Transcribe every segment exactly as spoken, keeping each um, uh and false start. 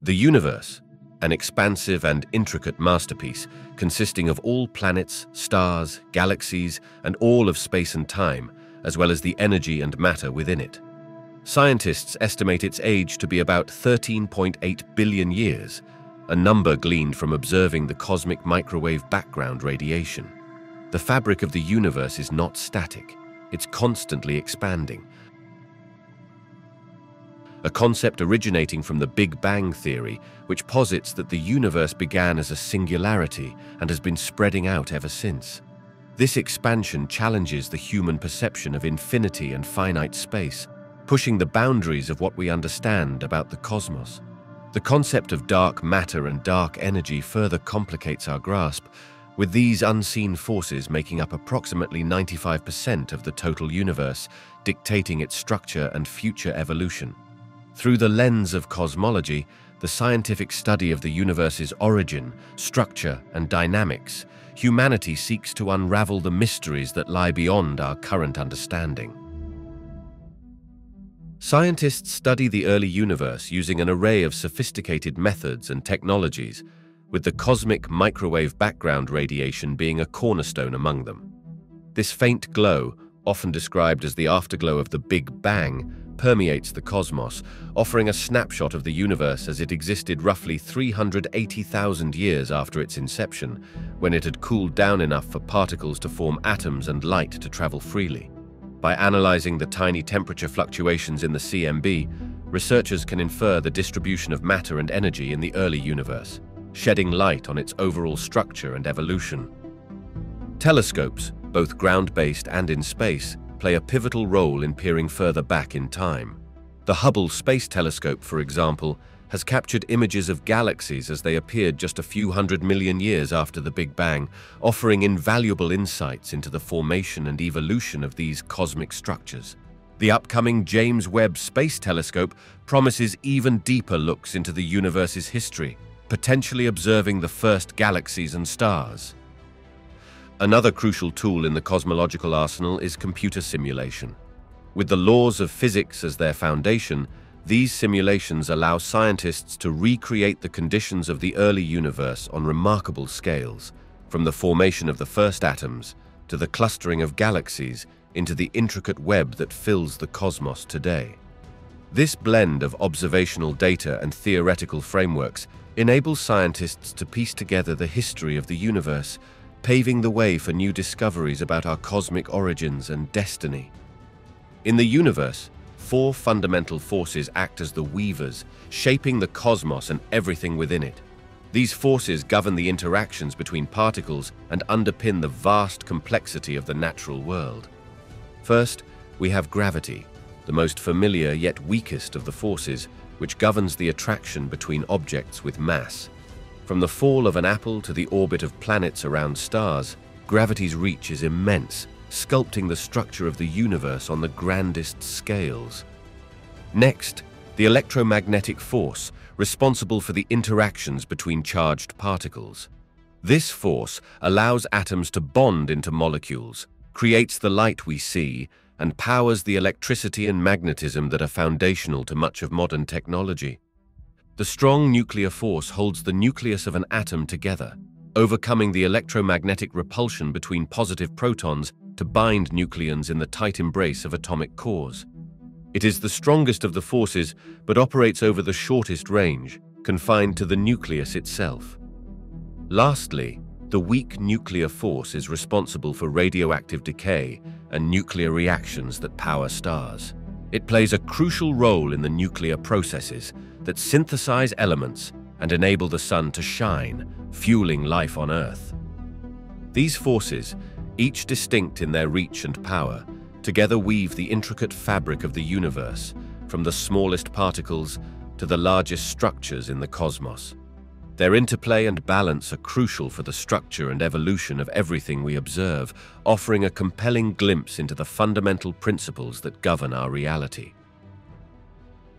The universe, an expansive and intricate masterpiece consisting of all planets, stars, galaxies, and all of space and time, as well as the energy and matter within it. Scientists estimate its age to be about thirteen point eight billion years, a number gleaned from observing the cosmic microwave background radiation. The fabric of the universe is not static, it's constantly expanding. A concept originating from the Big Bang theory, which posits that the universe began as a singularity and has been spreading out ever since. This expansion challenges the human perception of infinity and finite space, pushing the boundaries of what we understand about the cosmos. The concept of dark matter and dark energy further complicates our grasp, with these unseen forces making up approximately ninety-five percent of the total universe, dictating its structure and future evolution. Through the lens of cosmology, the scientific study of the universe's origin, structure, and dynamics, humanity seeks to unravel the mysteries that lie beyond our current understanding. Scientists study the early universe using an array of sophisticated methods and technologies, with the cosmic microwave background radiation being a cornerstone among them. This faint glow, often described as the afterglow of the Big Bang, permeates the cosmos, offering a snapshot of the universe as it existed roughly three hundred eighty thousand years after its inception, when it had cooled down enough for particles to form atoms and light to travel freely. By analyzing the tiny temperature fluctuations in the C M B, researchers can infer the distribution of matter and energy in the early universe, shedding light on its overall structure and evolution. Telescopes, both ground-based and in space, play a pivotal role in peering further back in time. The Hubble Space Telescope, for example, has captured images of galaxies as they appeared just a few hundred million years after the Big Bang, offering invaluable insights into the formation and evolution of these cosmic structures. The upcoming James Webb Space Telescope promises even deeper looks into the universe's history, potentially observing the first galaxies and stars. Another crucial tool in the cosmological arsenal is computer simulation. With the laws of physics as their foundation, these simulations allow scientists to recreate the conditions of the early universe on remarkable scales, from the formation of the first atoms to the clustering of galaxies into the intricate web that fills the cosmos today. This blend of observational data and theoretical frameworks enables scientists to piece together the history of the universe, paving the way for new discoveries about our cosmic origins and destiny. In the universe, four fundamental forces act as the weavers, shaping the cosmos and everything within it. These forces govern the interactions between particles and underpin the vast complexity of the natural world. First, we have gravity, the most familiar yet weakest of the forces, which governs the attraction between objects with mass. From the fall of an apple to the orbit of planets around stars, gravity's reach is immense, sculpting the structure of the universe on the grandest scales. Next, the electromagnetic force, responsible for the interactions between charged particles. This force allows atoms to bond into molecules, creates the light we see, and powers the electricity and magnetism that are foundational to much of modern technology. The strong nuclear force holds the nucleus of an atom together, overcoming the electromagnetic repulsion between positive protons to bind nucleons in the tight embrace of atomic cores. It is the strongest of the forces, but operates over the shortest range, confined to the nucleus itself. Lastly, the weak nuclear force is responsible for radioactive decay and nuclear reactions that power stars. It plays a crucial role in the nuclear processes that synthesize elements and enable the sun to shine, fueling life on Earth. These forces, each distinct in their reach and power, together weave the intricate fabric of the universe, from the smallest particles to the largest structures in the cosmos. Their interplay and balance are crucial for the structure and evolution of everything we observe, offering a compelling glimpse into the fundamental principles that govern our reality.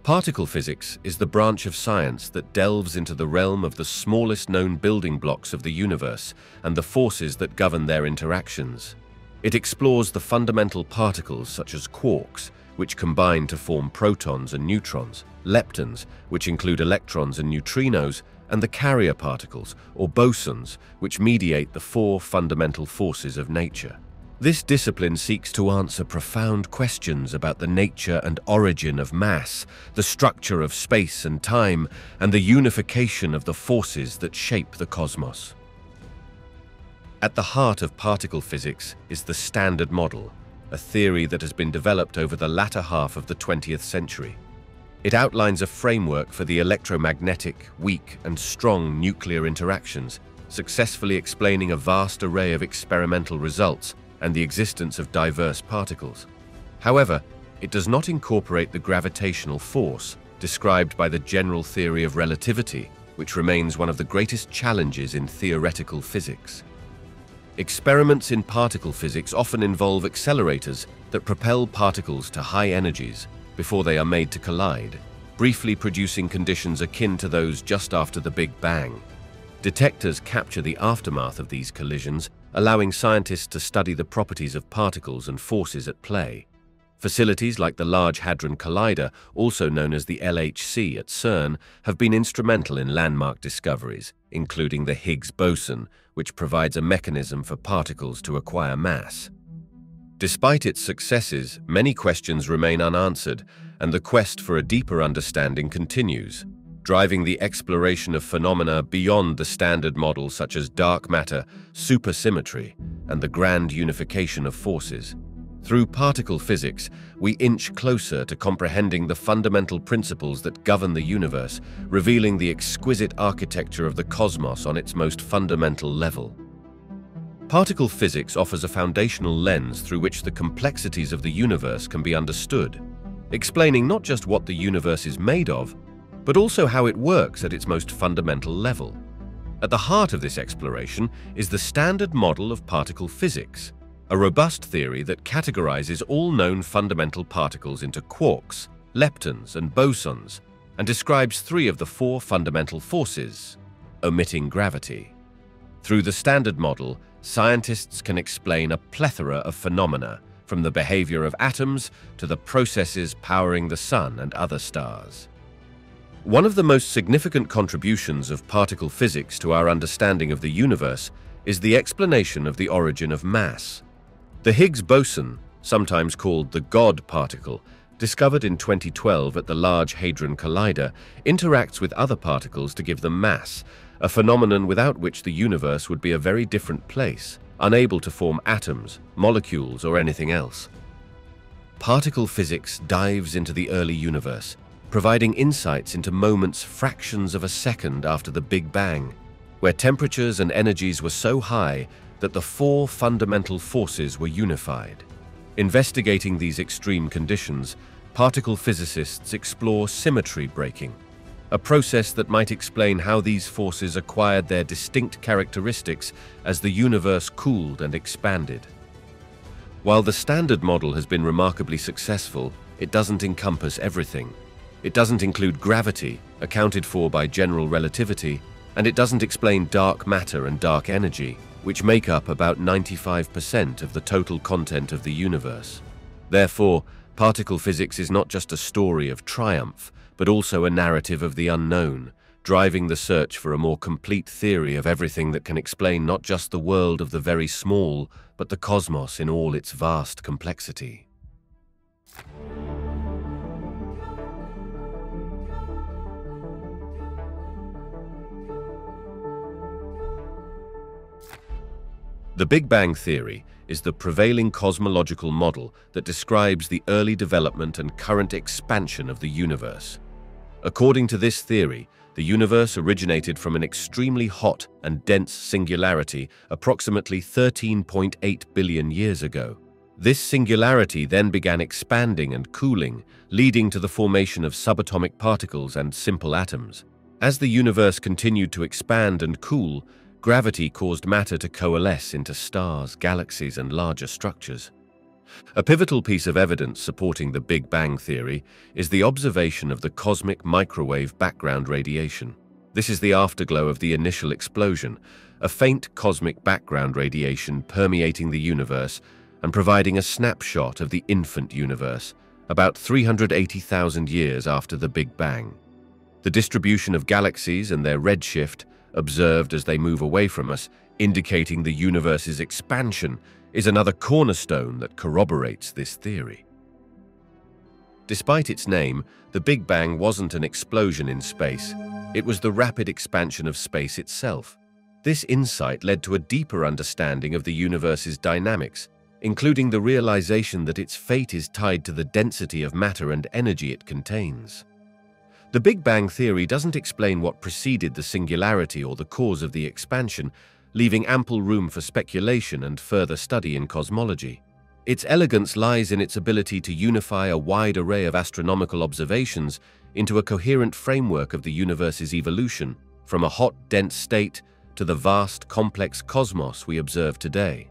Particle physics is the branch of science that delves into the realm of the smallest known building blocks of the universe and the forces that govern their interactions. It explores the fundamental particles such as quarks, which combine to form protons and neutrons, leptons, which include electrons and neutrinos, and the carrier particles, or bosons, which mediate the four fundamental forces of nature. This discipline seeks to answer profound questions about the nature and origin of mass, the structure of space and time, and the unification of the forces that shape the cosmos. At the heart of particle physics is the Standard Model, a theory that has been developed over the latter half of the twentieth century. It outlines a framework for the electromagnetic, weak, and strong nuclear interactions, successfully explaining a vast array of experimental results and the existence of diverse particles. However, it does not incorporate the gravitational force described by the general theory of relativity, which remains one of the greatest challenges in theoretical physics. Experiments in particle physics often involve accelerators that propel particles to high energies before they are made to collide, briefly producing conditions akin to those just after the Big Bang. Detectors capture the aftermath of these collisions, allowing scientists to study the properties of particles and forces at play. Facilities like the Large Hadron Collider, also known as the L H C at CERN, have been instrumental in landmark discoveries, including the Higgs boson, which provides a mechanism for particles to acquire mass. Despite its successes, many questions remain unanswered, and the quest for a deeper understanding continues, driving the exploration of phenomena beyond the Standard Model such as dark matter, supersymmetry, and the grand unification of forces. Through particle physics, we inch closer to comprehending the fundamental principles that govern the universe, revealing the exquisite architecture of the cosmos on its most fundamental level. Particle physics offers a foundational lens through which the complexities of the universe can be understood, explaining not just what the universe is made of, but also how it works at its most fundamental level. At the heart of this exploration is the Standard Model of particle physics, a robust theory that categorizes all known fundamental particles into quarks, leptons, and bosons, and describes three of the four fundamental forces, omitting gravity. Through the Standard Model, scientists can explain a plethora of phenomena, from the behavior of atoms to the processes powering the sun and other stars. One of the most significant contributions of particle physics to our understanding of the universe is the explanation of the origin of mass. The Higgs boson, sometimes called the God particle, discovered in twenty twelve at the Large Hadron Collider, interacts with other particles to give them mass, a phenomenon without which the universe would be a very different place, unable to form atoms, molecules, or anything else. Particle physics dives into the early universe, providing insights into moments fractions of a second after the Big Bang, where temperatures and energies were so high that the four fundamental forces were unified. Investigating these extreme conditions, particle physicists explore symmetry breaking, a process that might explain how these forces acquired their distinct characteristics as the universe cooled and expanded. While the Standard Model has been remarkably successful, it doesn't encompass everything. It doesn't include gravity, accounted for by general relativity, and it doesn't explain dark matter and dark energy, which make up about ninety-five percent of the total content of the universe. Therefore, particle physics is not just a story of triumph, but also a narrative of the unknown, driving the search for a more complete theory of everything that can explain not just the world of the very small, but the cosmos in all its vast complexity. The Big Bang Theory is the prevailing cosmological model that describes the early development and current expansion of the universe. According to this theory, the universe originated from an extremely hot and dense singularity approximately thirteen point eight billion years ago. This singularity then began expanding and cooling, leading to the formation of subatomic particles and simple atoms. As the universe continued to expand and cool, gravity caused matter to coalesce into stars, galaxies, and larger structures. A pivotal piece of evidence supporting the Big Bang Theory is the observation of the cosmic microwave background radiation. This is the afterglow of the initial explosion, a faint cosmic background radiation permeating the universe and providing a snapshot of the infant universe, about three hundred eighty thousand years after the Big Bang. The distribution of galaxies and their redshift, observed as they move away from us, indicating the universe's expansion, is another cornerstone that corroborates this theory. Despite its name, the Big Bang wasn't an explosion in space. It was the rapid expansion of space itself. This insight led to a deeper understanding of the universe's dynamics, including the realization that its fate is tied to the density of matter and energy it contains. The Big Bang theory doesn't explain what preceded the singularity or the cause of the expansion, leaving ample room for speculation and further study in cosmology. Its elegance lies in its ability to unify a wide array of astronomical observations into a coherent framework of the universe's evolution, from a hot, dense state to the vast, complex cosmos we observe today.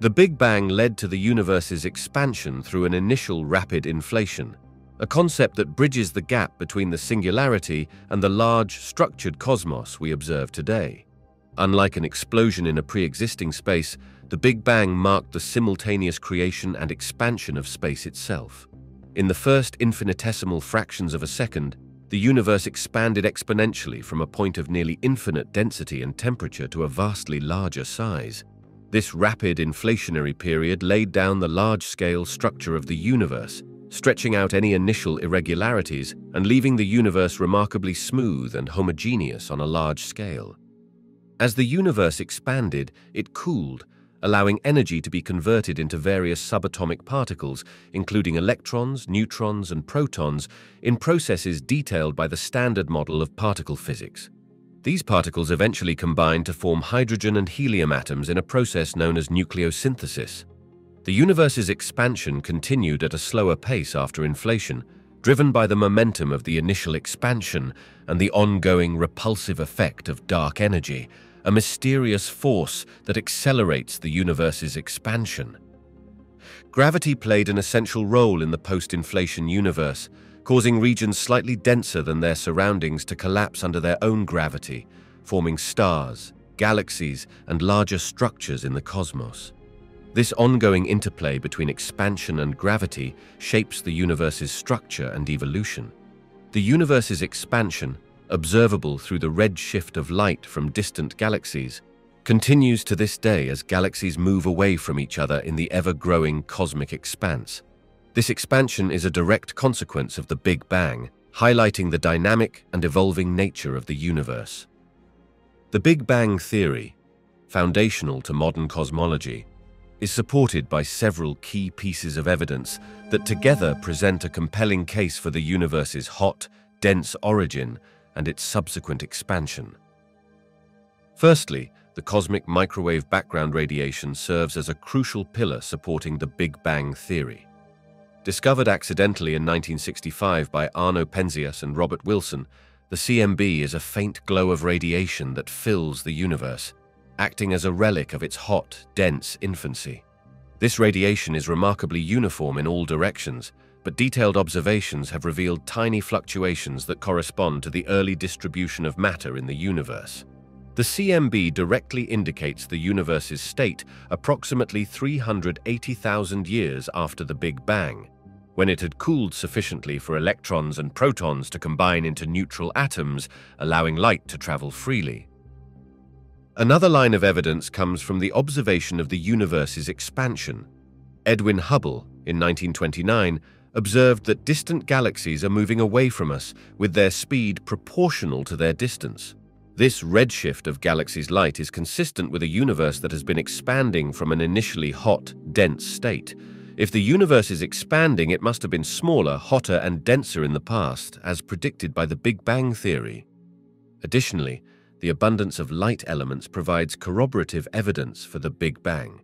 The Big Bang led to the universe's expansion through an initial rapid inflation, a concept that bridges the gap between the singularity and the large, structured cosmos we observe today. Unlike an explosion in a pre-existing space, the Big Bang marked the simultaneous creation and expansion of space itself. In the first infinitesimal fractions of a second, the universe expanded exponentially from a point of nearly infinite density and temperature to a vastly larger size. This rapid inflationary period laid down the large-scale structure of the universe, stretching out any initial irregularities and leaving the universe remarkably smooth and homogeneous on a large scale. As the universe expanded, it cooled, allowing energy to be converted into various subatomic particles, including electrons, neutrons, and protons, in processes detailed by the standard model of particle physics. These particles eventually combined to form hydrogen and helium atoms in a process known as nucleosynthesis. The universe's expansion continued at a slower pace after inflation, driven by the momentum of the initial expansion and the ongoing repulsive effect of dark energy, a mysterious force that accelerates the universe's expansion. Gravity played an essential role in the post-inflation universe, causing regions slightly denser than their surroundings to collapse under their own gravity, forming stars, galaxies, and larger structures in the cosmos. This ongoing interplay between expansion and gravity shapes the universe's structure and evolution. The universe's expansion, observable through the red shift of light from distant galaxies, continues to this day as galaxies move away from each other in the ever-growing cosmic expanse. This expansion is a direct consequence of the Big Bang, highlighting the dynamic and evolving nature of the universe. The Big Bang theory, foundational to modern cosmology, is supported by several key pieces of evidence that together present a compelling case for the universe's hot, dense origin and its subsequent expansion. Firstly, the cosmic microwave background radiation serves as a crucial pillar supporting the Big Bang theory. Discovered accidentally in nineteen sixty-five by Arno Penzias and Robert Wilson, the C M B is a faint glow of radiation that fills the universe, acting as a relic of its hot, dense infancy. This radiation is remarkably uniform in all directions, but detailed observations have revealed tiny fluctuations that correspond to the early distribution of matter in the universe. The C M B directly indicates the universe's state approximately three hundred eighty thousand years after the Big Bang, when it had cooled sufficiently for electrons and protons to combine into neutral atoms, allowing light to travel freely. Another line of evidence comes from the observation of the universe's expansion. Edwin Hubble, in nineteen twenty-nine, observed that distant galaxies are moving away from us with their speed proportional to their distance. This redshift of galaxies' light is consistent with a universe that has been expanding from an initially hot, dense state. If the universe is expanding, it must have been smaller, hotter, and denser in the past, as predicted by the Big Bang theory. Additionally, the abundance of light elements provides corroborative evidence for the Big Bang.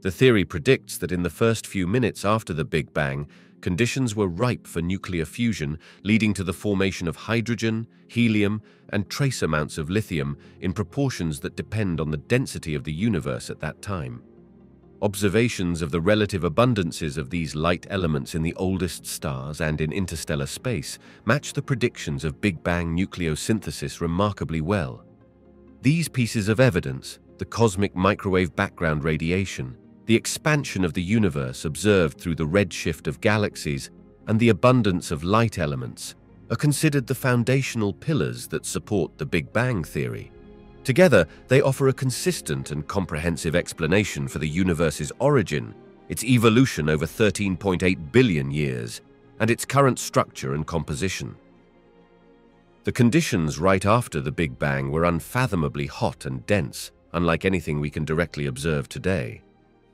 The theory predicts that in the first few minutes after the Big Bang, conditions were ripe for nuclear fusion, leading to the formation of hydrogen, helium, and trace amounts of lithium in proportions that depend on the density of the universe at that time. Observations of the relative abundances of these light elements in the oldest stars and in interstellar space match the predictions of Big Bang nucleosynthesis remarkably well. These pieces of evidence, the cosmic microwave background radiation, the expansion of the universe observed through the redshift of galaxies and the abundance of light elements are considered the foundational pillars that support the Big Bang theory. Together, they offer a consistent and comprehensive explanation for the universe's origin, its evolution over thirteen point eight billion years, and its current structure and composition. The conditions right after the Big Bang were unfathomably hot and dense, unlike anything we can directly observe today.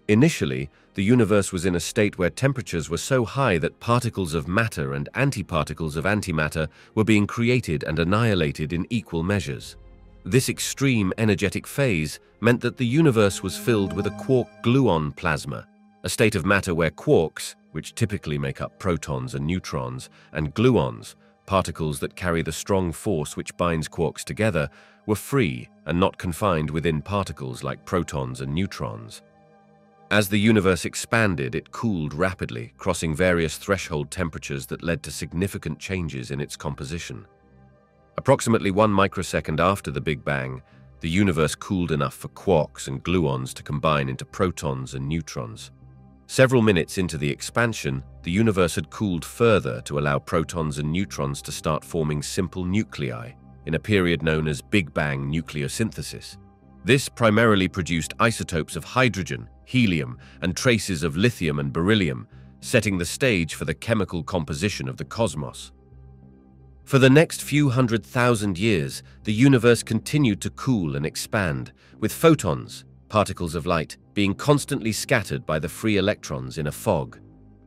Initially, the universe was in a state where temperatures were so high that particles of matter and antiparticles of antimatter were being created and annihilated in equal measures. This extreme energetic phase meant that the universe was filled with a quark-gluon plasma, a state of matter where quarks, which typically make up protons and neutrons, and gluons, particles that carry the strong force which binds quarks together, were free and not confined within particles like protons and neutrons. As the universe expanded, it cooled rapidly, crossing various threshold temperatures that led to significant changes in its composition. Approximately one microsecond after the Big Bang, the universe cooled enough for quarks and gluons to combine into protons and neutrons. Several minutes into the expansion, the universe had cooled further to allow protons and neutrons to start forming simple nuclei in a period known as Big Bang nucleosynthesis. This primarily produced isotopes of hydrogen, helium, and traces of lithium and beryllium, setting the stage for the chemical composition of the cosmos. For the next few hundred thousand years, the universe continued to cool and expand, with photons, particles of light, being constantly scattered by the free electrons in a fog.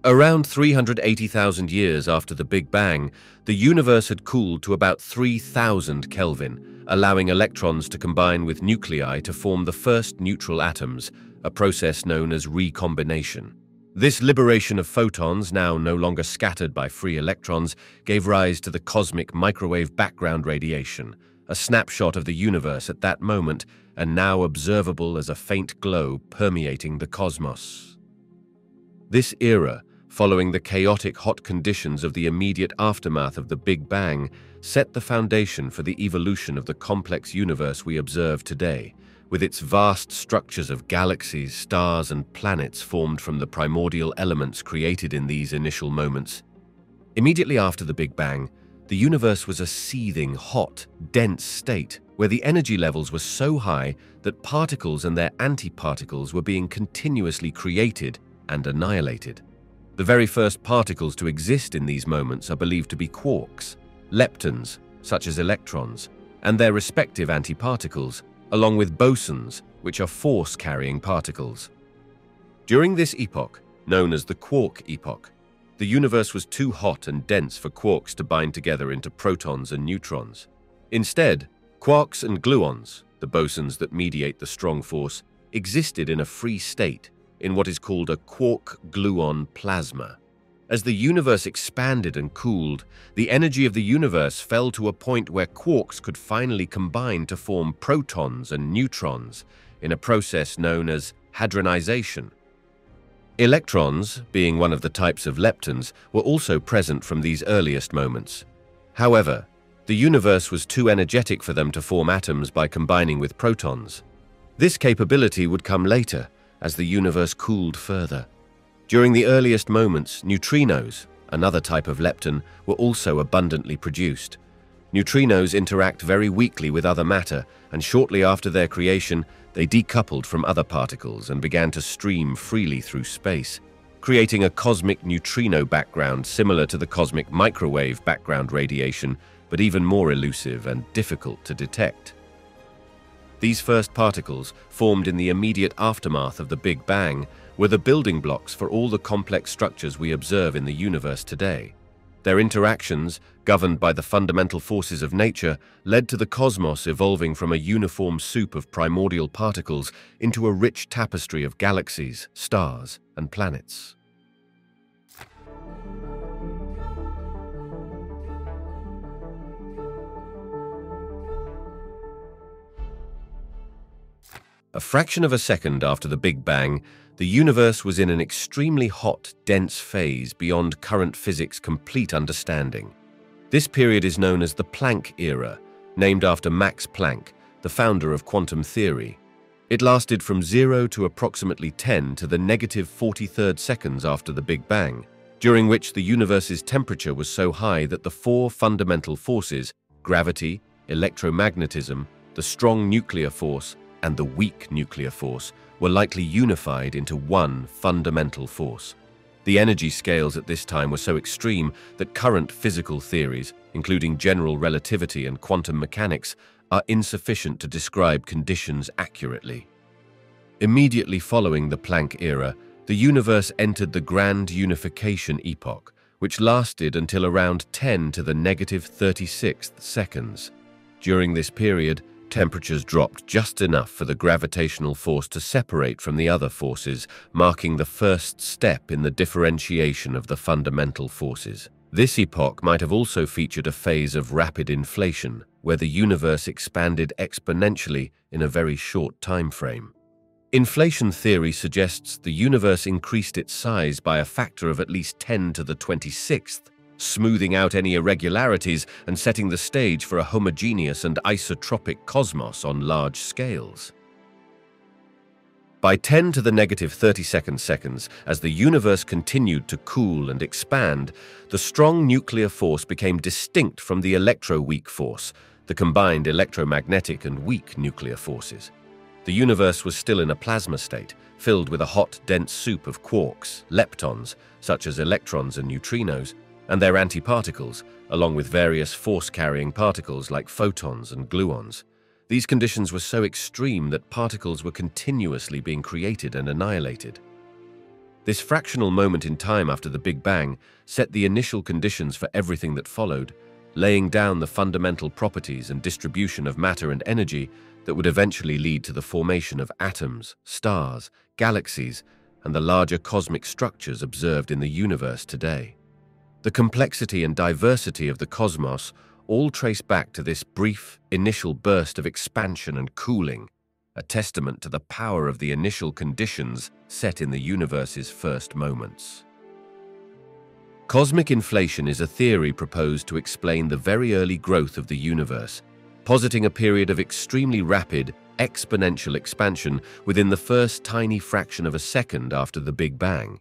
Around three hundred eighty thousand years after the Big Bang, the universe had cooled to about three thousand Kelvin, allowing electrons to combine with nuclei to form the first neutral atoms, a process known as recombination. This liberation of photons, now no longer scattered by free electrons, gave rise to the cosmic microwave background radiation, a snapshot of the universe at that moment and now observable as a faint glow permeating the cosmos. This era, following the chaotic hot conditions of the immediate aftermath of the Big Bang, set the foundation for the evolution of the complex universe we observe today, with its vast structures of galaxies, stars, and planets formed from the primordial elements created in these initial moments. Immediately after the Big Bang, the universe was a seething, hot, dense state where the energy levels were so high that particles and their antiparticles were being continuously created and annihilated. The very first particles to exist in these moments are believed to be quarks, leptons, such as electrons, and their respective antiparticles, along with bosons, which are force-carrying particles. During this epoch, known as the quark epoch, the universe was too hot and dense for quarks to bind together into protons and neutrons. Instead, quarks and gluons, the bosons that mediate the strong force, existed in a free state, in what is called a quark-gluon plasma. As the universe expanded and cooled, the energy of the universe fell to a point where quarks could finally combine to form protons and neutrons in a process known as hadronization. Electrons, being one of the types of leptons, were also present from these earliest moments. However, the universe was too energetic for them to form atoms by combining with protons. This capability would come later, as the universe cooled further. During the earliest moments, neutrinos, another type of lepton, were also abundantly produced. Neutrinos interact very weakly with other matter, and shortly after their creation, they decoupled from other particles and began to stream freely through space, creating a cosmic neutrino background similar to the cosmic microwave background radiation, but even more elusive and difficult to detect. These first particles, formed in the immediate aftermath of the Big Bang, were the building blocks for all the complex structures we observe in the universe today. Their interactions, governed by the fundamental forces of nature, led to the cosmos evolving from a uniform soup of primordial particles into a rich tapestry of galaxies, stars, and planets. A fraction of a second after the Big Bang, the universe was in an extremely hot, dense phase beyond current physics' complete understanding. This period is known as the Planck era, named after Max Planck, the founder of quantum theory. It lasted from zero to approximately ten to the negative forty-third seconds after the Big Bang, during which the universe's temperature was so high that the four fundamental forces, gravity, electromagnetism, the strong nuclear force, and the weak nuclear force, were likely unified into one fundamental force. The energy scales at this time were so extreme that current physical theories, including general relativity and quantum mechanics, are insufficient to describe conditions accurately. Immediately following the Planck era, the universe entered the Grand Unification Epoch, which lasted until around ten to the negative thirty-sixth seconds. During this period, temperatures dropped just enough for the gravitational force to separate from the other forces, marking the first step in the differentiation of the fundamental forces. This epoch might have also featured a phase of rapid inflation, where the universe expanded exponentially in a very short time frame. Inflation theory suggests the universe increased its size by a factor of at least ten to the twenty-sixth, smoothing out any irregularities and setting the stage for a homogeneous and isotropic cosmos on large scales. By ten to the negative thirty-second seconds, as the universe continued to cool and expand, the strong nuclear force became distinct from the electroweak force, the combined electromagnetic and weak nuclear forces. The universe was still in a plasma state, filled with a hot, dense soup of quarks, leptons, such as electrons and neutrinos, and their antiparticles, along with various force-carrying particles like photons and gluons. These conditions were so extreme that particles were continuously being created and annihilated. This fractional moment in time after the Big Bang set the initial conditions for everything that followed, laying down the fundamental properties and distribution of matter and energy that would eventually lead to the formation of atoms, stars, galaxies, and the larger cosmic structures observed in the universe today. The complexity and diversity of the cosmos all trace back to this brief, initial burst of expansion and cooling, a testament to the power of the initial conditions set in the universe's first moments. Cosmic inflation is a theory proposed to explain the very early growth of the universe, positing a period of extremely rapid, exponential expansion within the first tiny fraction of a second after the Big Bang.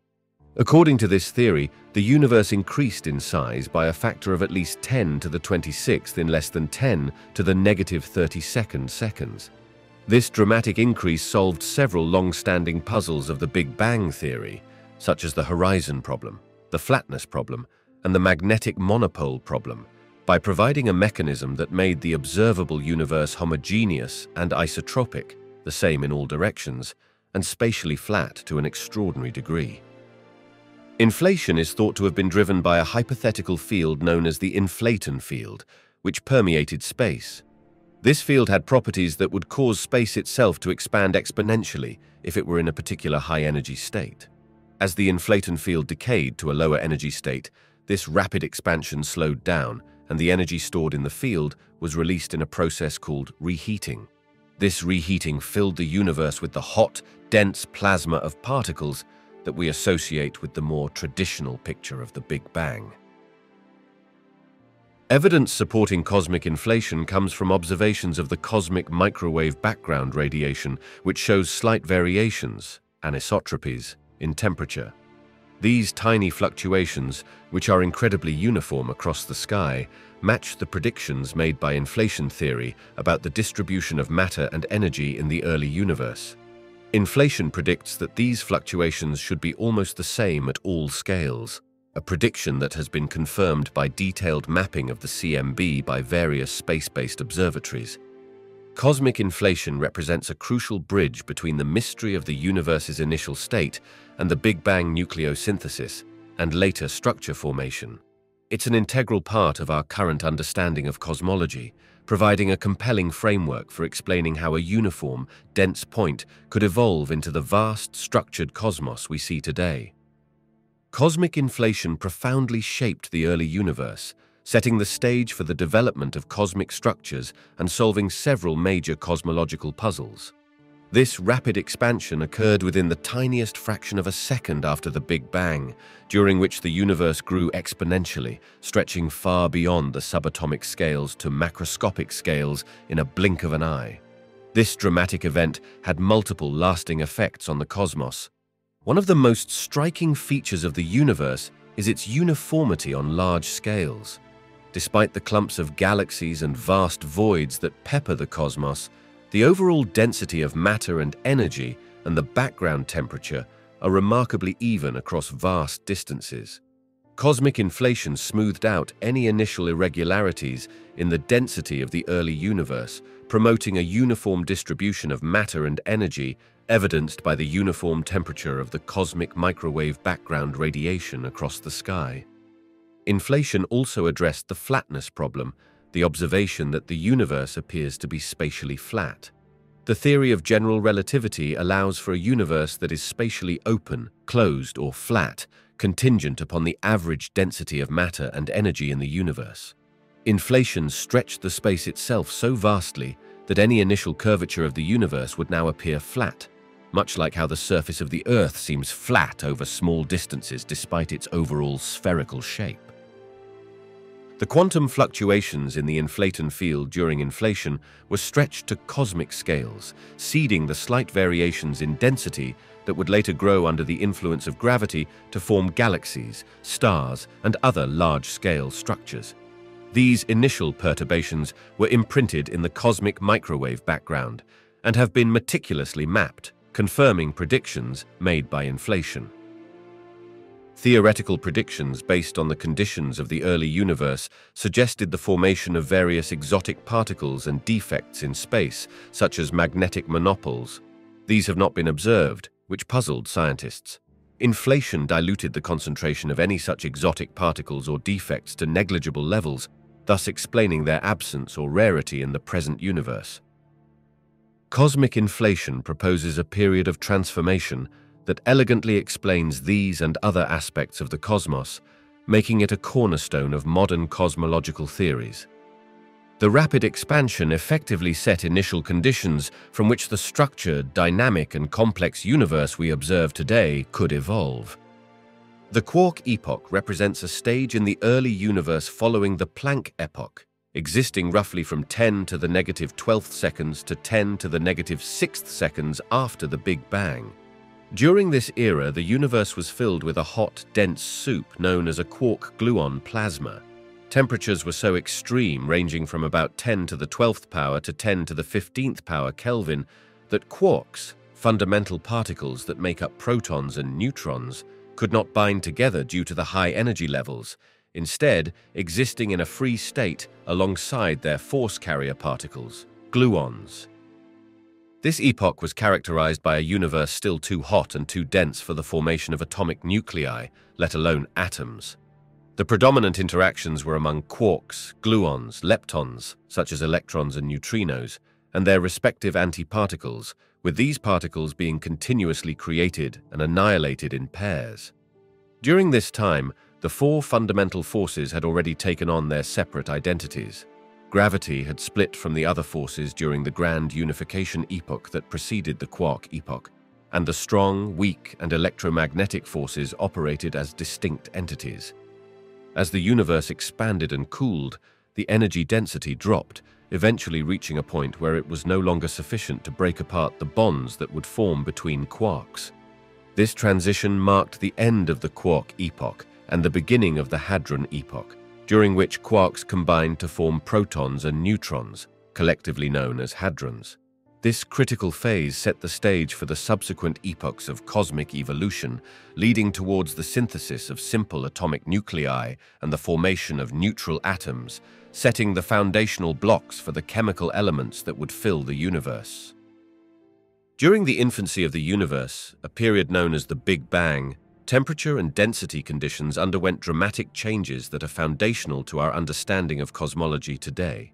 According to this theory, the universe increased in size by a factor of at least ten to the twenty-sixth in less than ten to the negative thirty-second seconds. This dramatic increase solved several long-standing puzzles of the Big Bang theory, such as the horizon problem, the flatness problem, and the magnetic monopole problem, by providing a mechanism that made the observable universe homogeneous and isotropic, the same in all directions, and spatially flat to an extraordinary degree. Inflation is thought to have been driven by a hypothetical field known as the inflaton field, which permeated space. This field had properties that would cause space itself to expand exponentially if it were in a particular high-energy state. As the inflaton field decayed to a lower energy state, this rapid expansion slowed down, and the energy stored in the field was released in a process called reheating. This reheating filled the universe with the hot, dense plasma of particles that we associate with the more traditional picture of the Big Bang. Evidence supporting cosmic inflation comes from observations of the cosmic microwave background radiation, which shows slight variations, anisotropies, in temperature. These tiny fluctuations, which are incredibly uniform across the sky, match the predictions made by inflation theory about the distribution of matter and energy in the early universe. Inflation predicts that these fluctuations should be almost the same at all scales, a prediction that has been confirmed by detailed mapping of the C M B by various space-based observatories. Cosmic inflation represents a crucial bridge between the mystery of the universe's initial state and the Big Bang nucleosynthesis and later structure formation. It's an integral part of our current understanding of cosmology, providing a compelling framework for explaining how a uniform, dense point could evolve into the vast, structured cosmos we see today. Cosmic inflation profoundly shaped the early universe, setting the stage for the development of cosmic structures and solving several major cosmological puzzles. This rapid expansion occurred within the tiniest fraction of a second after the Big Bang, during which the universe grew exponentially, stretching far beyond the subatomic scales to macroscopic scales in a blink of an eye. This dramatic event had multiple lasting effects on the cosmos. One of the most striking features of the universe is its uniformity on large scales. Despite the clumps of galaxies and vast voids that pepper the cosmos, the overall density of matter and energy and the background temperature are remarkably even across vast distances. Cosmic inflation smoothed out any initial irregularities in the density of the early universe, promoting a uniform distribution of matter and energy, evidenced by the uniform temperature of the cosmic microwave background radiation across the sky. Inflation also addressed the flatness problem, the observation that the universe appears to be spatially flat. The theory of general relativity allows for a universe that is spatially open, closed, or flat, contingent upon the average density of matter and energy in the universe. Inflation stretched the space itself so vastly that any initial curvature of the universe would now appear flat, much like how the surface of the Earth seems flat over small distances despite its overall spherical shape. The quantum fluctuations in the inflaton field during inflation were stretched to cosmic scales, seeding the slight variations in density that would later grow under the influence of gravity to form galaxies, stars, and other large-scale structures. These initial perturbations were imprinted in the cosmic microwave background and have been meticulously mapped, confirming predictions made by inflation. Theoretical predictions based on the conditions of the early universe suggested the formation of various exotic particles and defects in space, such as magnetic monopoles. These have not been observed, which puzzled scientists. Inflation diluted the concentration of any such exotic particles or defects to negligible levels, thus explaining their absence or rarity in the present universe. Cosmic inflation proposes a period of transformation that elegantly explains these and other aspects of the cosmos, making it a cornerstone of modern cosmological theories. The rapid expansion effectively set initial conditions from which the structured, dynamic, and complex universe we observe today could evolve. The quark epoch represents a stage in the early universe following the Planck epoch, existing roughly from ten to the negative twelfth seconds to ten to the negative sixth seconds after the Big Bang. During this era, the universe was filled with a hot, dense soup known as a quark-gluon plasma. Temperatures were so extreme, ranging from about ten to the twelfth power to ten to the fifteenth power Kelvin, that quarks, fundamental particles that make up protons and neutrons, could not bind together due to the high energy levels, instead existing in a free state alongside their force carrier particles, gluons. This epoch was characterized by a universe still too hot and too dense for the formation of atomic nuclei, let alone atoms. The predominant interactions were among quarks, gluons, leptons, such as electrons and neutrinos, and their respective antiparticles, with these particles being continuously created and annihilated in pairs. During this time, the four fundamental forces had already taken on their separate identities. Gravity had split from the other forces during the grand unification epoch that preceded the quark epoch, and the strong, weak, and electromagnetic forces operated as distinct entities. As the universe expanded and cooled, the energy density dropped, eventually reaching a point where it was no longer sufficient to break apart the bonds that would form between quarks. This transition marked the end of the quark epoch and the beginning of the hadron epoch, during which quarks combined to form protons and neutrons, collectively known as hadrons. This critical phase set the stage for the subsequent epochs of cosmic evolution, leading towards the synthesis of simple atomic nuclei and the formation of neutral atoms, setting the foundational blocks for the chemical elements that would fill the universe. During the infancy of the universe, a period known as the Big Bang, temperature and density conditions underwent dramatic changes that are foundational to our understanding of cosmology today.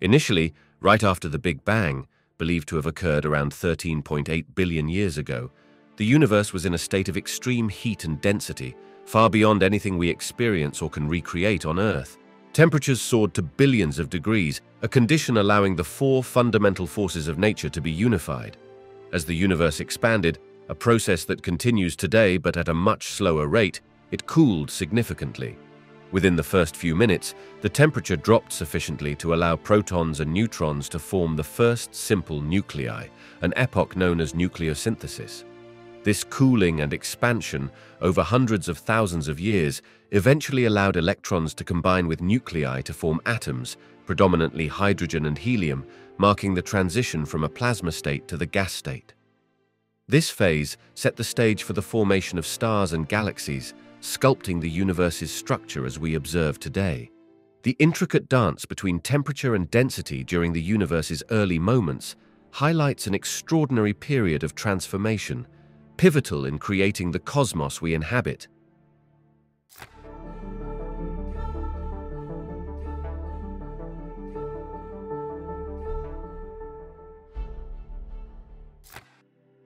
Initially, right after the Big Bang, believed to have occurred around thirteen point eight billion years ago, the universe was in a state of extreme heat and density, far beyond anything we experience or can recreate on Earth. Temperatures soared to billions of degrees, a condition allowing the four fundamental forces of nature to be unified. As the universe expanded, a process that continues today but at a much slower rate, it cooled significantly. Within the first few minutes, the temperature dropped sufficiently to allow protons and neutrons to form the first simple nuclei, an epoch known as nucleosynthesis. This cooling and expansion over hundreds of thousands of years eventually allowed electrons to combine with nuclei to form atoms, predominantly hydrogen and helium, marking the transition from a plasma state to the gas state. This phase set the stage for the formation of stars and galaxies, sculpting the universe's structure as we observe today. The intricate dance between temperature and density during the universe's early moments highlights an extraordinary period of transformation, pivotal in creating the cosmos we inhabit.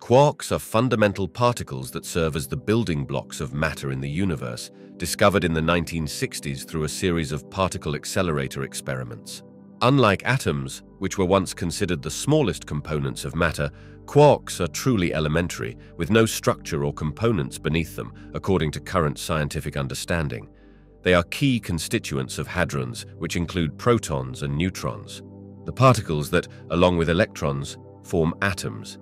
Quarks are fundamental particles that serve as the building blocks of matter in the universe, discovered in the nineteen sixties through a series of particle accelerator experiments. Unlike atoms, which were once considered the smallest components of matter, quarks are truly elementary, with no structure or components beneath them, according to current scientific understanding. They are key constituents of hadrons, which include protons and neutrons, the particles that, along with electrons, form atoms.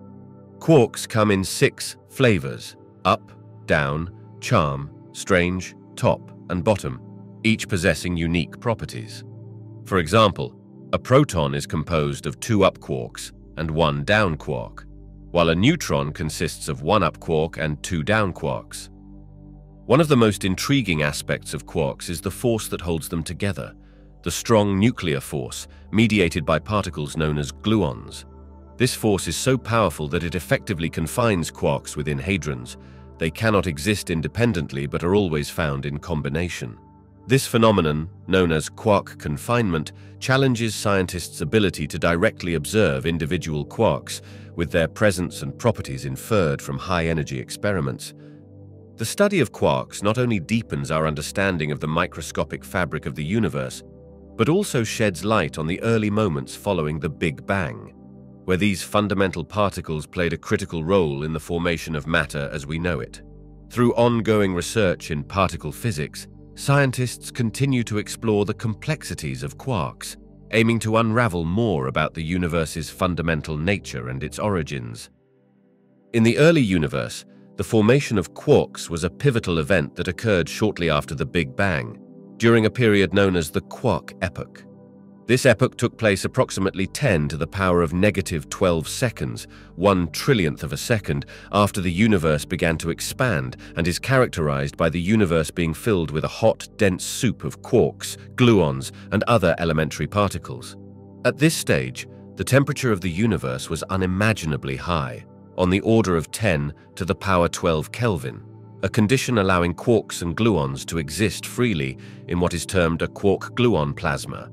Quarks come in six flavors: up, down, charm, strange, top, and bottom, each possessing unique properties. For example, a proton is composed of two up quarks and one down quark, while a neutron consists of one up quark and two down quarks. One of the most intriguing aspects of quarks is the force that holds them together, the strong nuclear force mediated by particles known as gluons. This force is so powerful that it effectively confines quarks within hadrons. They cannot exist independently but are always found in combination. This phenomenon, known as quark confinement, challenges scientists' ability to directly observe individual quarks, with their presence and properties inferred from high-energy experiments. The study of quarks not only deepens our understanding of the microscopic fabric of the universe, but also sheds light on the early moments following the Big Bang, where these fundamental particles played a critical role in the formation of matter as we know it. Through ongoing research in particle physics, scientists continue to explore the complexities of quarks, aiming to unravel more about the universe's fundamental nature and its origins. In the early universe, the formation of quarks was a pivotal event that occurred shortly after the Big Bang, during a period known as the quark epoch. This epoch took place approximately ten to the power of negative twelve seconds, one trillionth of a second, after the universe began to expand and is characterized by the universe being filled with a hot, dense soup of quarks, gluons, and other elementary particles. At this stage, the temperature of the universe was unimaginably high, on the order of ten to the power twelve Kelvin, a condition allowing quarks and gluons to exist freely in what is termed a quark-gluon plasma.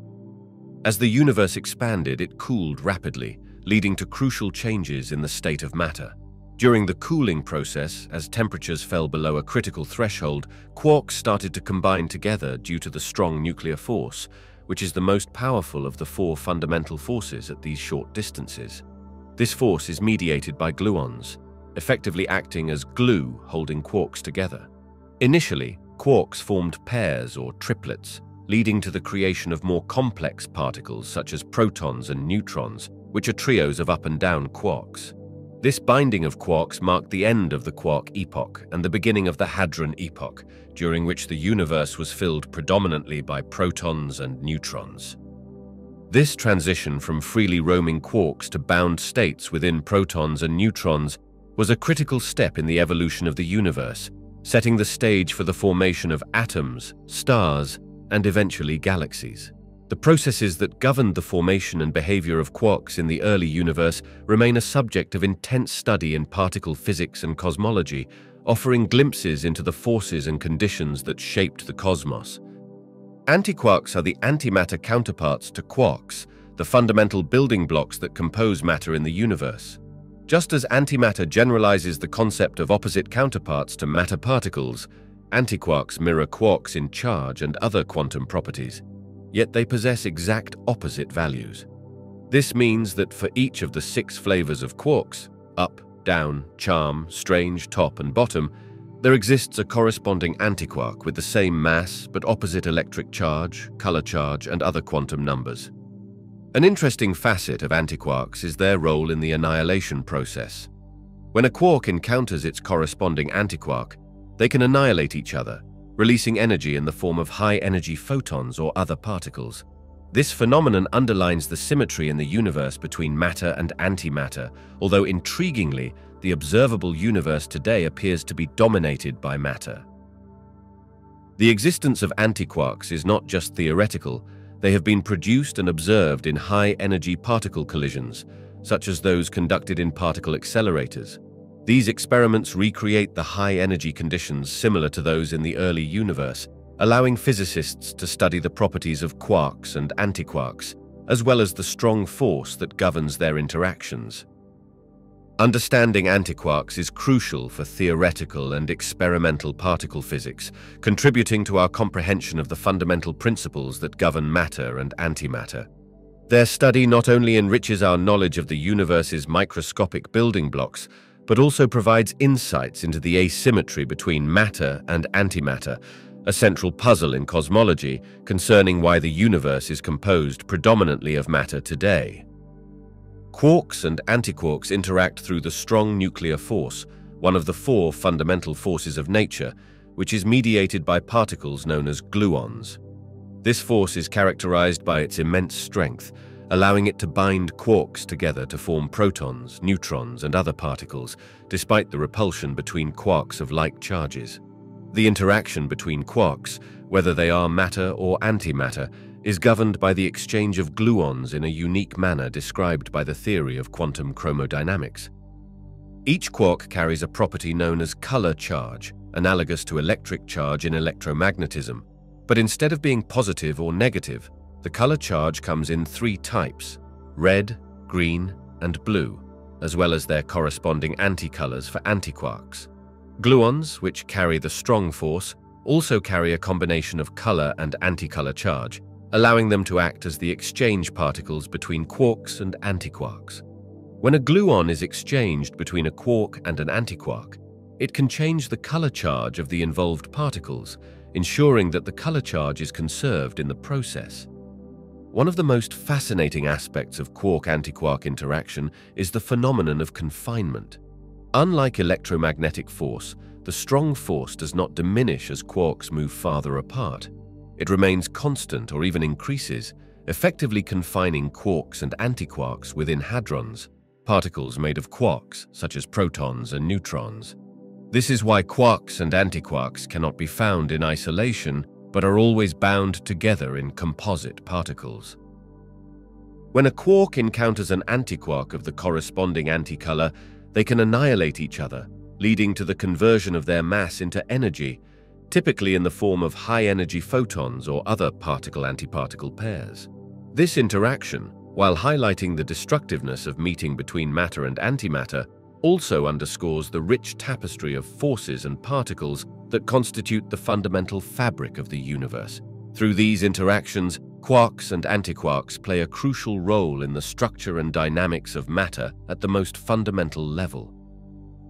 As the universe expanded, it cooled rapidly, leading to crucial changes in the state of matter. During the cooling process, as temperatures fell below a critical threshold, quarks started to combine together due to the strong nuclear force, which is the most powerful of the four fundamental forces at these short distances. This force is mediated by gluons, effectively acting as glue holding quarks together. Initially, quarks formed pairs or triplets, leading to the creation of more complex particles such as protons and neutrons, which are trios of up and down quarks. This binding of quarks marked the end of the quark epoch and the beginning of the hadron epoch, during which the universe was filled predominantly by protons and neutrons. This transition from freely roaming quarks to bound states within protons and neutrons was a critical step in the evolution of the universe, setting the stage for the formation of atoms, stars, and eventually galaxies. The processes that governed the formation and behavior of quarks in the early universe remain a subject of intense study in particle physics and cosmology, offering glimpses into the forces and conditions that shaped the cosmos. Antiquarks are the antimatter counterparts to quarks, the fundamental building blocks that compose matter in the universe. Just as antimatter generalizes the concept of opposite counterparts to matter particles, antiquarks mirror quarks in charge and other quantum properties, yet they possess exact opposite values. This means that for each of the six flavors of quarks, up, down, charm, strange, top, and bottom, There exists a corresponding antiquark with the same mass but opposite electric charge, color charge, and other quantum numbers. An interesting facet of antiquarks is their role in the annihilation process. When a quark encounters its corresponding antiquark, they can annihilate each other, releasing energy in the form of high-energy photons or other particles. This phenomenon underlines the symmetry in the universe between matter and antimatter, although intriguingly, the observable universe today appears to be dominated by matter. The existence of antiquarks is not just theoretical. They have been produced and observed in high-energy particle collisions, such as those conducted in particle accelerators. These experiments recreate the high-energy conditions similar to those in the early universe, allowing physicists to study the properties of quarks and antiquarks, as well as the strong force that governs their interactions. Understanding antiquarks is crucial for theoretical and experimental particle physics, contributing to our comprehension of the fundamental principles that govern matter and antimatter. Their study not only enriches our knowledge of the universe's microscopic building blocks, but also provides insights into the asymmetry between matter and antimatter, a central puzzle in cosmology concerning why the universe is composed predominantly of matter today. Quarks and antiquarks interact through the strong nuclear force, one of the four fundamental forces of nature, which is mediated by particles known as gluons. This force is characterized by its immense strength, allowing it to bind quarks together to form protons, neutrons, and other particles, despite the repulsion between quarks of like charges. The interaction between quarks, whether they are matter or antimatter, is governed by the exchange of gluons in a unique manner described by the theory of quantum chromodynamics. Each quark carries a property known as color charge, analogous to electric charge in electromagnetism, but instead of being positive or negative, the color charge comes in three types: red, green, and blue, as well as their corresponding anticolors for antiquarks. Gluons, which carry the strong force, also carry a combination of color and anticolor charge, allowing them to act as the exchange particles between quarks and antiquarks. When a gluon is exchanged between a quark and an antiquark, it can change the color charge of the involved particles, ensuring that the color charge is conserved in the process. One of the most fascinating aspects of quark-antiquark interaction is the phenomenon of confinement. Unlike electromagnetic force, the strong force does not diminish as quarks move farther apart. It remains constant or even increases, effectively confining quarks and antiquarks within hadrons, particles made of quarks such as protons and neutrons. This is why quarks and antiquarks cannot be found in isolation, but are always bound together in composite particles. When a quark encounters an antiquark of the corresponding anticolor, they can annihilate each other, leading to the conversion of their mass into energy, typically in the form of high-energy photons or other particle-antiparticle pairs. This interaction, while highlighting the destructiveness of meeting between matter and antimatter, also underscores the rich tapestry of forces and particles that constitute the fundamental fabric of the universe. Through these interactions, quarks and antiquarks play a crucial role in the structure and dynamics of matter at the most fundamental level.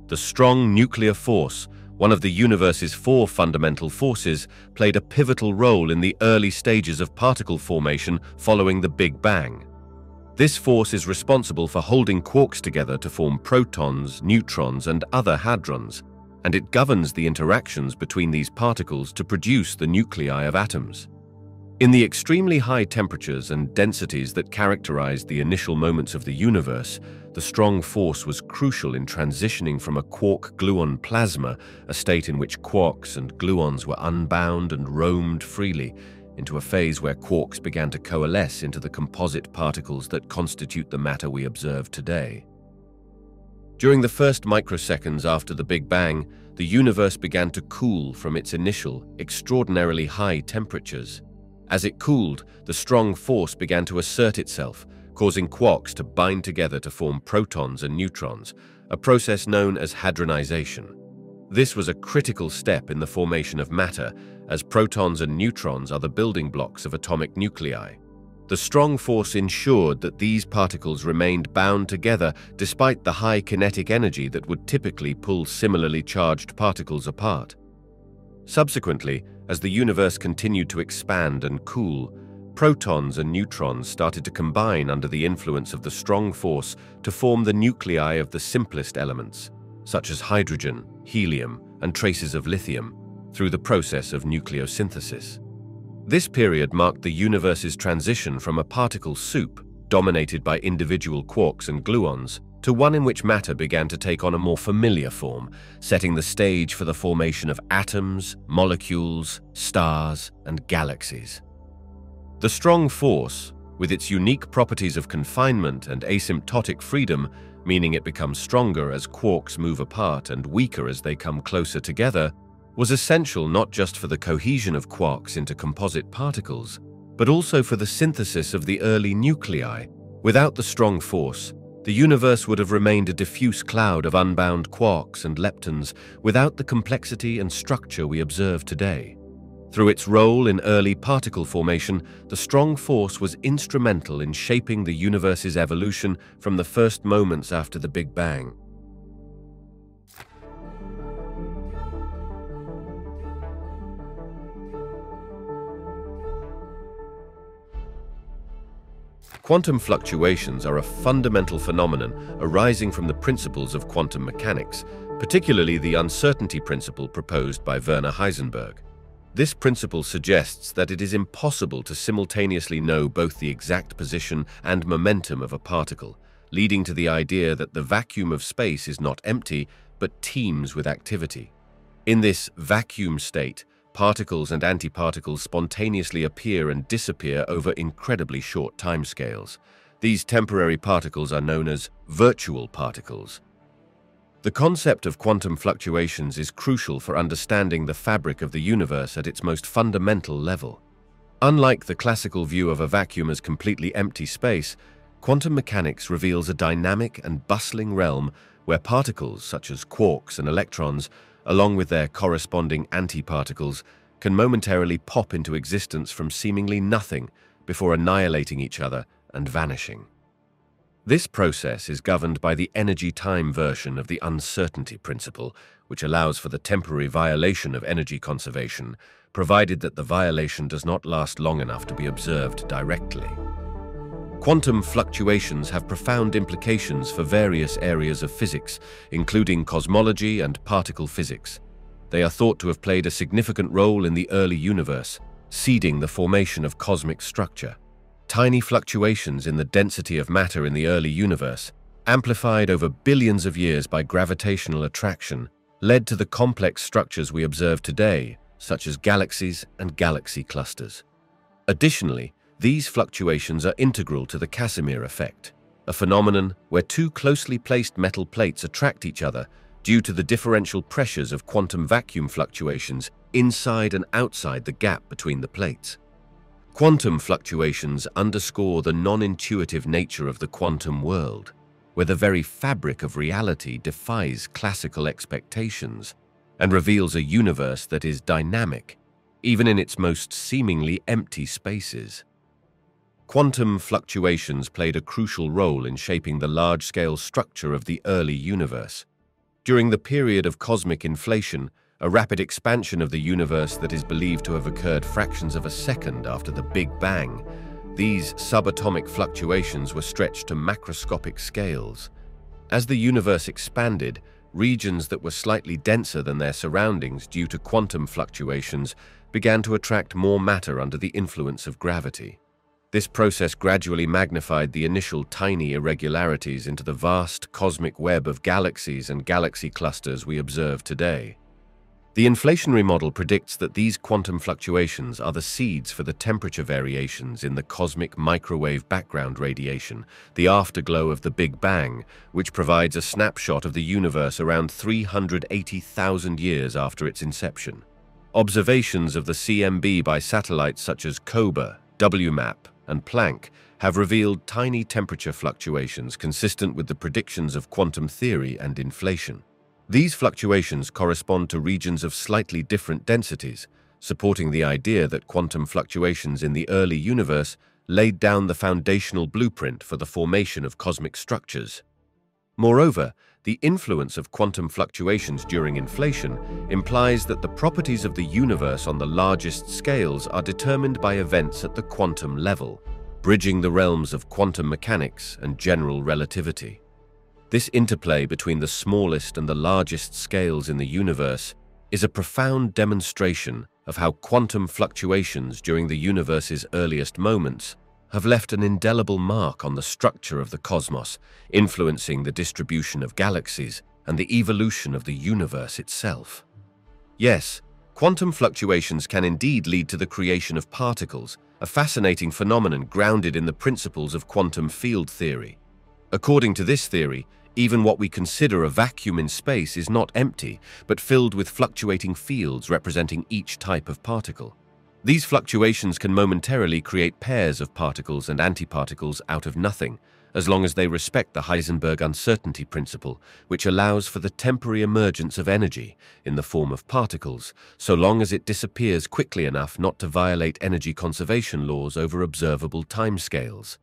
The strong nuclear force, one of the universe's four fundamental forces, played a pivotal role in the early stages of particle formation following the Big Bang. This force is responsible for holding quarks together to form protons, neutrons, and other hadrons, and it governs the interactions between these particles to produce the nuclei of atoms. In the extremely high temperatures and densities that characterized the initial moments of the universe, the strong force was crucial in transitioning from a quark-gluon plasma, a state in which quarks and gluons were unbound and roamed freely, into a phase where quarks began to coalesce into the composite particles that constitute the matter we observe today. During the first microseconds after the Big Bang, the universe began to cool from its initial, extraordinarily high temperatures. As it cooled, the strong force began to assert itself, causing quarks to bind together to form protons and neutrons, a process known as hadronization. This was a critical step in the formation of matter, as protons and neutrons are the building blocks of atomic nuclei. The strong force ensured that these particles remained bound together despite the high kinetic energy that would typically pull similarly charged particles apart. Subsequently, as the universe continued to expand and cool, protons and neutrons started to combine under the influence of the strong force to form the nuclei of the simplest elements, such as hydrogen, helium, and traces of lithium, through the process of nucleosynthesis. This period marked the universe's transition from a particle soup, dominated by individual quarks and gluons, to one in which matter began to take on a more familiar form, setting the stage for the formation of atoms, molecules, stars, and galaxies. The strong force, with its unique properties of confinement and asymptotic freedom, meaning it becomes stronger as quarks move apart and weaker as they come closer together, was essential not just for the cohesion of quarks into composite particles, but also for the synthesis of the early nuclei. Without the strong force, the universe would have remained a diffuse cloud of unbound quarks and leptons without the complexity and structure we observe today. Through its role in early particle formation, the strong force was instrumental in shaping the universe's evolution from the first moments after the Big Bang. Quantum fluctuations are a fundamental phenomenon arising from the principles of quantum mechanics, particularly the uncertainty principle proposed by Werner Heisenberg. This principle suggests that it is impossible to simultaneously know both the exact position and momentum of a particle, leading to the idea that the vacuum of space is not empty, but teems with activity. In this vacuum state, particles and antiparticles spontaneously appear and disappear over incredibly short timescales. These temporary particles are known as virtual particles. The concept of quantum fluctuations is crucial for understanding the fabric of the universe at its most fundamental level. Unlike the classical view of a vacuum as completely empty space, quantum mechanics reveals a dynamic and bustling realm where particles such as quarks and electrons, along with their corresponding antiparticles, can momentarily pop into existence from seemingly nothing before annihilating each other and vanishing. This process is governed by the energy-time version of the uncertainty principle, which allows for the temporary violation of energy conservation, provided that the violation does not last long enough to be observed directly. Quantum fluctuations have profound implications for various areas of physics, including cosmology and particle physics. They are thought to have played a significant role in the early universe, seeding the formation of cosmic structure. Tiny fluctuations in the density of matter in the early universe, amplified over billions of years by gravitational attraction, led to the complex structures we observe today, such as galaxies and galaxy clusters. Additionally, these fluctuations are integral to the Casimir effect, a phenomenon where two closely placed metal plates attract each other due to the differential pressures of quantum vacuum fluctuations inside and outside the gap between the plates. Quantum fluctuations underscore the non-intuitive nature of the quantum world, where the very fabric of reality defies classical expectations and reveals a universe that is dynamic, even in its most seemingly empty spaces. Quantum fluctuations played a crucial role in shaping the large-scale structure of the early universe. During the period of cosmic inflation, a rapid expansion of the universe that is believed to have occurred fractions of a second after the Big Bang, these subatomic fluctuations were stretched to macroscopic scales. As the universe expanded, regions that were slightly denser than their surroundings due to quantum fluctuations began to attract more matter under the influence of gravity. This process gradually magnified the initial tiny irregularities into the vast cosmic web of galaxies and galaxy clusters we observe today. The inflationary model predicts that these quantum fluctuations are the seeds for the temperature variations in the cosmic microwave background radiation, the afterglow of the Big Bang, which provides a snapshot of the universe around three hundred eighty thousand years after its inception. Observations of the C M B by satellites such as COBE, WMAP, and Planck have revealed tiny temperature fluctuations consistent with the predictions of quantum theory and inflation. These fluctuations correspond to regions of slightly different densities, supporting the idea that quantum fluctuations in the early universe laid down the foundational blueprint for the formation of cosmic structures. Moreover, the influence of quantum fluctuations during inflation implies that the properties of the universe on the largest scales are determined by events at the quantum level, bridging the realms of quantum mechanics and general relativity. This interplay between the smallest and the largest scales in the universe is a profound demonstration of how quantum fluctuations during the universe's earliest moments have left an indelible mark on the structure of the cosmos, influencing the distribution of galaxies and the evolution of the universe itself. Yes, quantum fluctuations can indeed lead to the creation of particles, a fascinating phenomenon grounded in the principles of quantum field theory. According to this theory, even what we consider a vacuum in space is not empty, but filled with fluctuating fields representing each type of particle. These fluctuations can momentarily create pairs of particles and antiparticles out of nothing, as long as they respect the Heisenberg uncertainty principle, which allows for the temporary emergence of energy in the form of particles, so long as it disappears quickly enough not to violate energy conservation laws over observable timescales.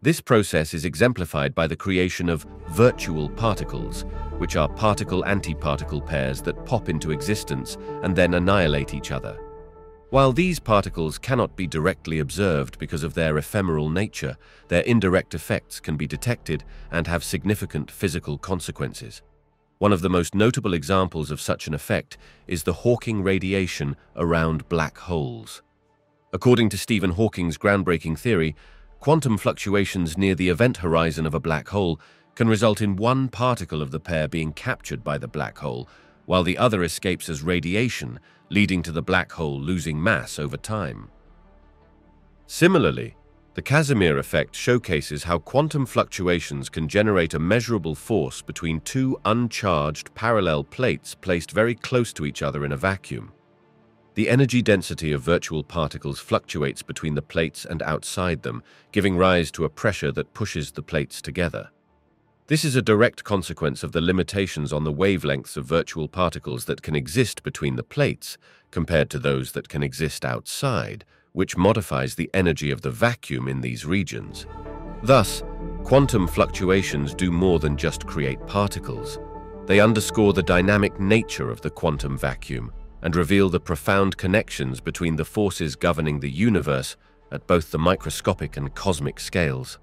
This process is exemplified by the creation of virtual particles, which are particle-antiparticle pairs that pop into existence and then annihilate each other. While these particles cannot be directly observed because of their ephemeral nature, their indirect effects can be detected and have significant physical consequences. One of the most notable examples of such an effect is the Hawking radiation around black holes. According to Stephen Hawking's groundbreaking theory, quantum fluctuations near the event horizon of a black hole can result in one particle of the pair being captured by the black hole, while the other escapes as radiation, leading to the black hole losing mass over time. Similarly, the Casimir effect showcases how quantum fluctuations can generate a measurable force between two uncharged parallel plates placed very close to each other in a vacuum. The energy density of virtual particles fluctuates between the plates and outside them, giving rise to a pressure that pushes the plates together. This is a direct consequence of the limitations on the wavelengths of virtual particles that can exist between the plates compared to those that can exist outside, which modifies the energy of the vacuum in these regions. Thus, quantum fluctuations do more than just create particles. They underscore the dynamic nature of the quantum vacuum and reveal the profound connections between the forces governing the universe at both the microscopic and cosmic scales.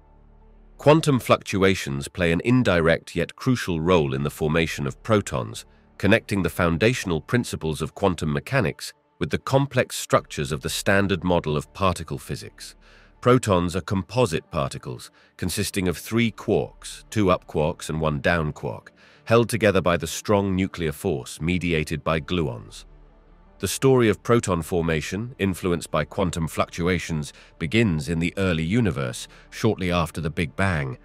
Quantum fluctuations play an indirect yet crucial role in the formation of protons, connecting the foundational principles of quantum mechanics with the complex structures of the standard model of particle physics. Protons are composite particles, consisting of three quarks, two up quarks and one down quark, held together by the strong nuclear force mediated by gluons. The story of proton formation, influenced by quantum fluctuations, begins in the early universe, shortly after the Big Bang.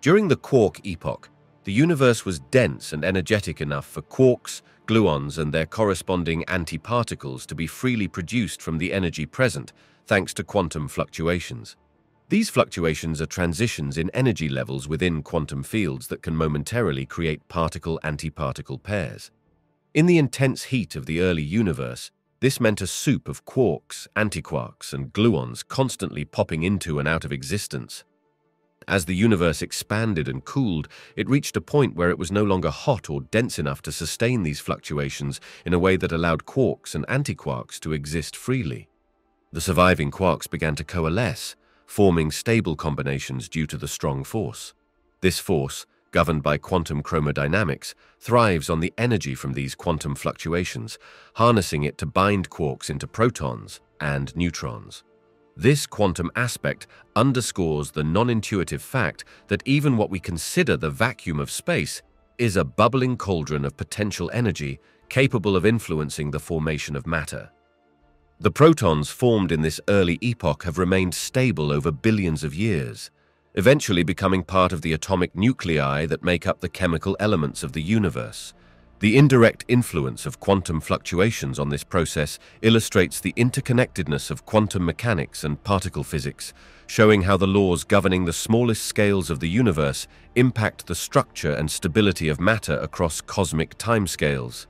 During the quark epoch, the universe was dense and energetic enough for quarks, gluons, and their corresponding antiparticles to be freely produced from the energy present, thanks to quantum fluctuations. These fluctuations are transitions in energy levels within quantum fields that can momentarily create particle-antiparticle pairs. In the intense heat of the early universe, this meant a soup of quarks, antiquarks, and gluons constantly popping into and out of existence. As the universe expanded and cooled, it reached a point where it was no longer hot or dense enough to sustain these fluctuations in a way that allowed quarks and antiquarks to exist freely. The surviving quarks began to coalesce, forming stable combinations due to the strong force. This force, governed by quantum chromodynamics, thrives on the energy from these quantum fluctuations, harnessing it to bind quarks into protons and neutrons. This quantum aspect underscores the non-intuitive fact that even what we consider the vacuum of space is a bubbling cauldron of potential energy capable of influencing the formation of matter. The protons formed in this early epoch have remained stable over billions of years, eventually becoming part of the atomic nuclei that make up the chemical elements of the universe. The indirect influence of quantum fluctuations on this process illustrates the interconnectedness of quantum mechanics and particle physics, showing how the laws governing the smallest scales of the universe impact the structure and stability of matter across cosmic timescales.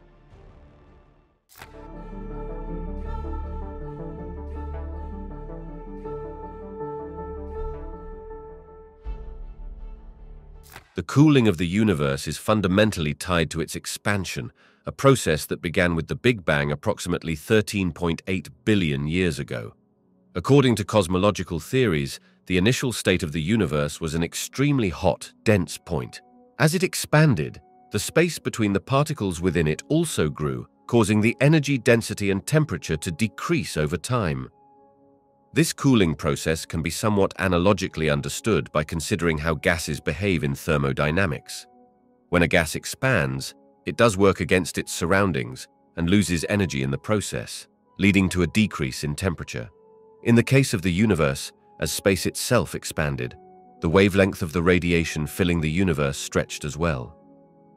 The cooling of the universe is fundamentally tied to its expansion, a process that began with the Big Bang approximately thirteen point eight billion years ago. According to cosmological theories, the initial state of the universe was an extremely hot, dense point. As it expanded, the space between the particles within it also grew, causing the energy density and temperature to decrease over time. This cooling process can be somewhat analogically understood by considering how gases behave in thermodynamics. When a gas expands, it does work against its surroundings and loses energy in the process, leading to a decrease in temperature. In the case of the universe, as space itself expanded, the wavelength of the radiation filling the universe stretched as well.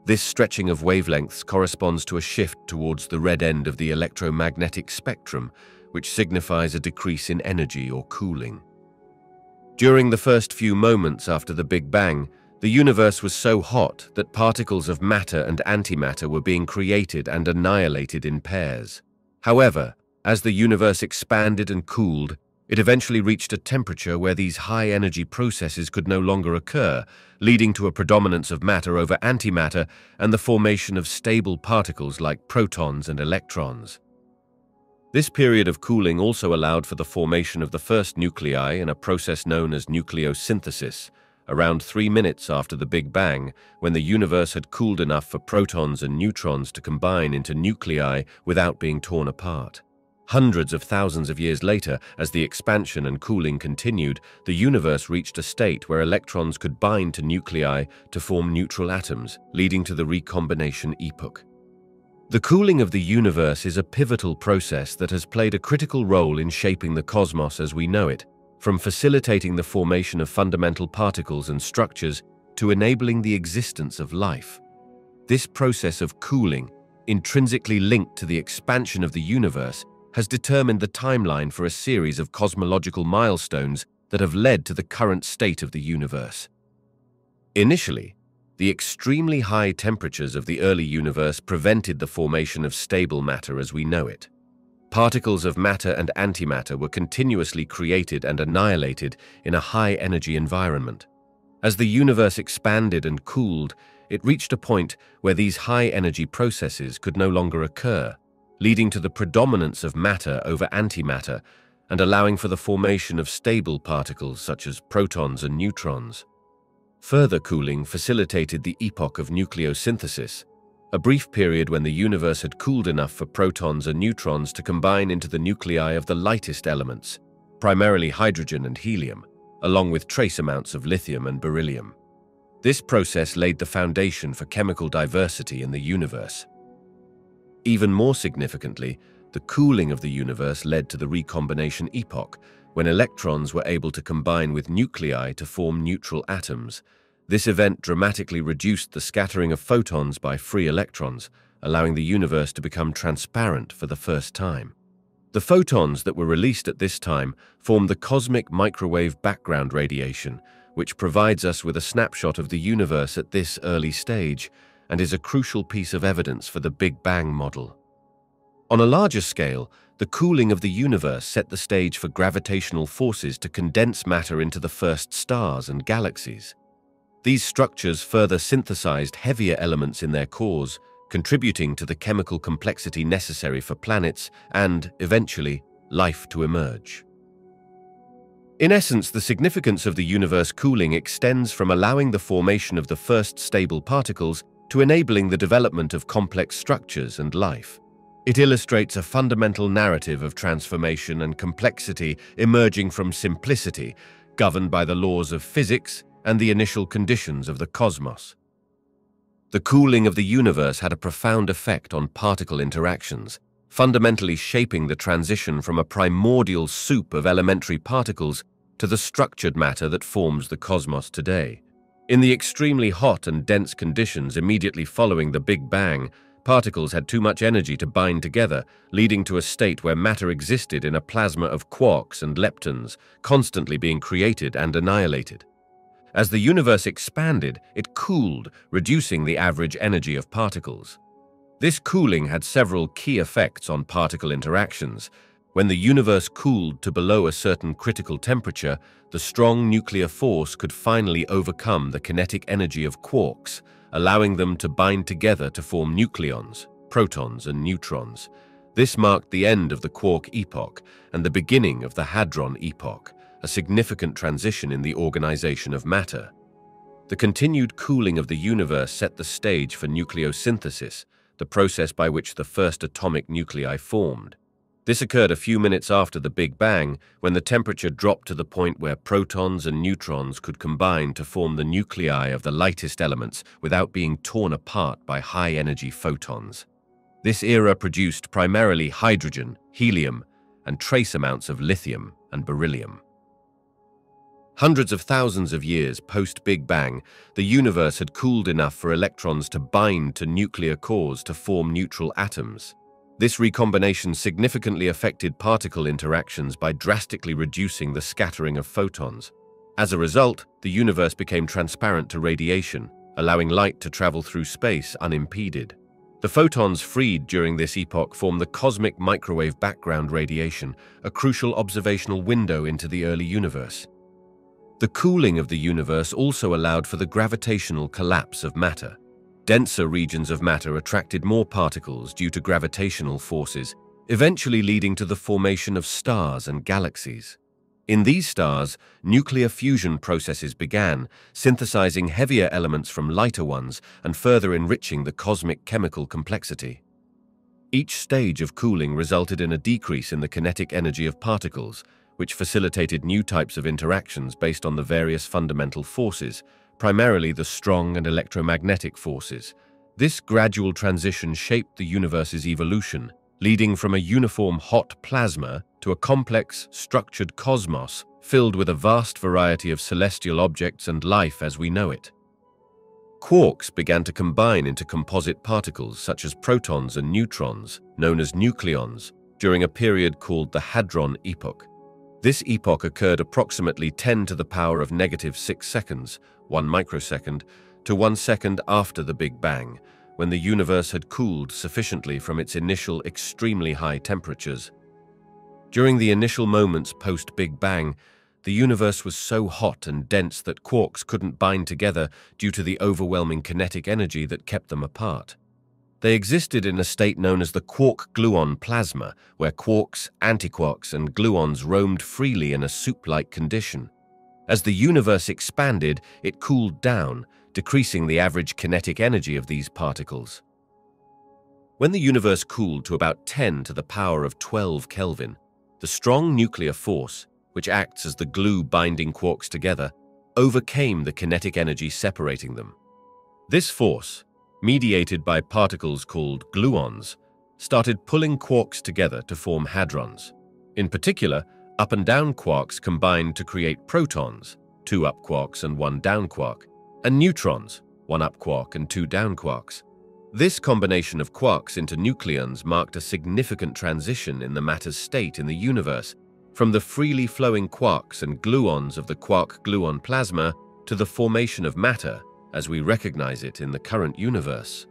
This stretching of wavelengths corresponds to a shift towards the red end of the electromagnetic spectrum, which signifies a decrease in energy or cooling. During the first few moments after the Big Bang, the universe was so hot that particles of matter and antimatter were being created and annihilated in pairs. However, as the universe expanded and cooled, it eventually reached a temperature where these high-energy processes could no longer occur, leading to a predominance of matter over antimatter and the formation of stable particles like protons and electrons. This period of cooling also allowed for the formation of the first nuclei in a process known as nucleosynthesis, around three minutes after the Big Bang, when the universe had cooled enough for protons and neutrons to combine into nuclei without being torn apart. Hundreds of thousands of years later, as the expansion and cooling continued, the universe reached a state where electrons could bind to nuclei to form neutral atoms, leading to the recombination epoch. The cooling of the universe is a pivotal process that has played a critical role in shaping the cosmos as we know it, from facilitating the formation of fundamental particles and structures to enabling the existence of life. This process of cooling, intrinsically linked to the expansion of the universe, has determined the timeline for a series of cosmological milestones that have led to the current state of the universe. Initially, the extremely high temperatures of the early universe prevented the formation of stable matter as we know it. Particles of matter and antimatter were continuously created and annihilated in a high-energy environment. As the universe expanded and cooled, it reached a point where these high-energy processes could no longer occur, leading to the predominance of matter over antimatter and allowing for the formation of stable particles such as protons and neutrons. Further cooling facilitated the epoch of nucleosynthesis, a brief period when the universe had cooled enough for protons and neutrons to combine into the nuclei of the lightest elements, primarily hydrogen and helium, along with trace amounts of lithium and beryllium. This process laid the foundation for chemical diversity in the universe. Even more significantly, the cooling of the universe led to the recombination epoch, when electrons were able to combine with nuclei to form neutral atoms. This event dramatically reduced the scattering of photons by free electrons, allowing the universe to become transparent for the first time. The photons that were released at this time form the cosmic microwave background radiation, which provides us with a snapshot of the universe at this early stage and is a crucial piece of evidence for the Big Bang model. On a larger scale, the cooling of the universe set the stage for gravitational forces to condense matter into the first stars and galaxies. These structures further synthesized heavier elements in their cores, contributing to the chemical complexity necessary for planets and, eventually, life to emerge. In essence, the significance of the universe cooling extends from allowing the formation of the first stable particles to enabling the development of complex structures and life. It illustrates a fundamental narrative of transformation and complexity emerging from simplicity, governed by the laws of physics and the initial conditions of the cosmos. The cooling of the universe had a profound effect on particle interactions, fundamentally shaping the transition from a primordial soup of elementary particles to the structured matter that forms the cosmos today. In the extremely hot and dense conditions immediately following the Big Bang, particles had too much energy to bind together, leading to a state where matter existed in a plasma of quarks and leptons, constantly being created and annihilated. As the universe expanded, it cooled, reducing the average energy of particles. This cooling had several key effects on particle interactions, When the universe cooled to below a certain critical temperature, the strong nuclear force could finally overcome the kinetic energy of quarks, allowing them to bind together to form nucleons, protons and neutrons. This marked the end of the quark epoch and the beginning of the hadron epoch, a significant transition in the organization of matter. The continued cooling of the universe set the stage for nucleosynthesis, the process by which the first atomic nuclei formed. This occurred a few minutes after the Big Bang, when the temperature dropped to the point where protons and neutrons could combine to form the nuclei of the lightest elements without being torn apart by high-energy photons. This era produced primarily hydrogen, helium, and trace amounts of lithium and beryllium. Hundreds of thousands of years post-Big Bang, the universe had cooled enough for electrons to bind to nuclear cores to form neutral atoms. This recombination significantly affected particle interactions by drastically reducing the scattering of photons. As a result, the universe became transparent to radiation, allowing light to travel through space unimpeded. The photons freed during this epoch form the cosmic microwave background radiation, a crucial observational window into the early universe. The cooling of the universe also allowed for the gravitational collapse of matter. Denser regions of matter attracted more particles due to gravitational forces, eventually leading to the formation of stars and galaxies. In these stars, nuclear fusion processes began, synthesizing heavier elements from lighter ones and further enriching the cosmic chemical complexity. Each stage of cooling resulted in a decrease in the kinetic energy of particles, which facilitated new types of interactions based on the various fundamental forces, primarily the strong and electromagnetic forces. This gradual transition shaped the universe's evolution, leading from a uniform hot plasma to a complex, structured cosmos filled with a vast variety of celestial objects and life as we know it. Quarks began to combine into composite particles such as protons and neutrons, known as nucleons, during a period called the Hadron Epoch. This epoch occurred approximately ten to the power of negative six seconds, one microsecond, to one second after the Big Bang, when the universe had cooled sufficiently from its initial extremely high temperatures. During the initial moments post-Big Bang, the universe was so hot and dense that quarks couldn't bind together due to the overwhelming kinetic energy that kept them apart. They existed in a state known as the quark-gluon plasma, where quarks, antiquarks, and gluons roamed freely in a soup-like condition. As the universe expanded, it cooled down, decreasing the average kinetic energy of these particles. When the universe cooled to about ten to the power of twelve Kelvin, the strong nuclear force, which acts as the glue binding quarks together, overcame the kinetic energy separating them. This force, mediated by particles called gluons, started pulling quarks together to form hadrons. In particular, up and down quarks combined to create protons, two up quarks and one down quark, and neutrons, one up quark and two down quarks. This combination of quarks into nucleons marked a significant transition in the matter's state in the universe, from the freely flowing quarks and gluons of the quark-gluon plasma to the formation of matter as we recognize it in the current universe.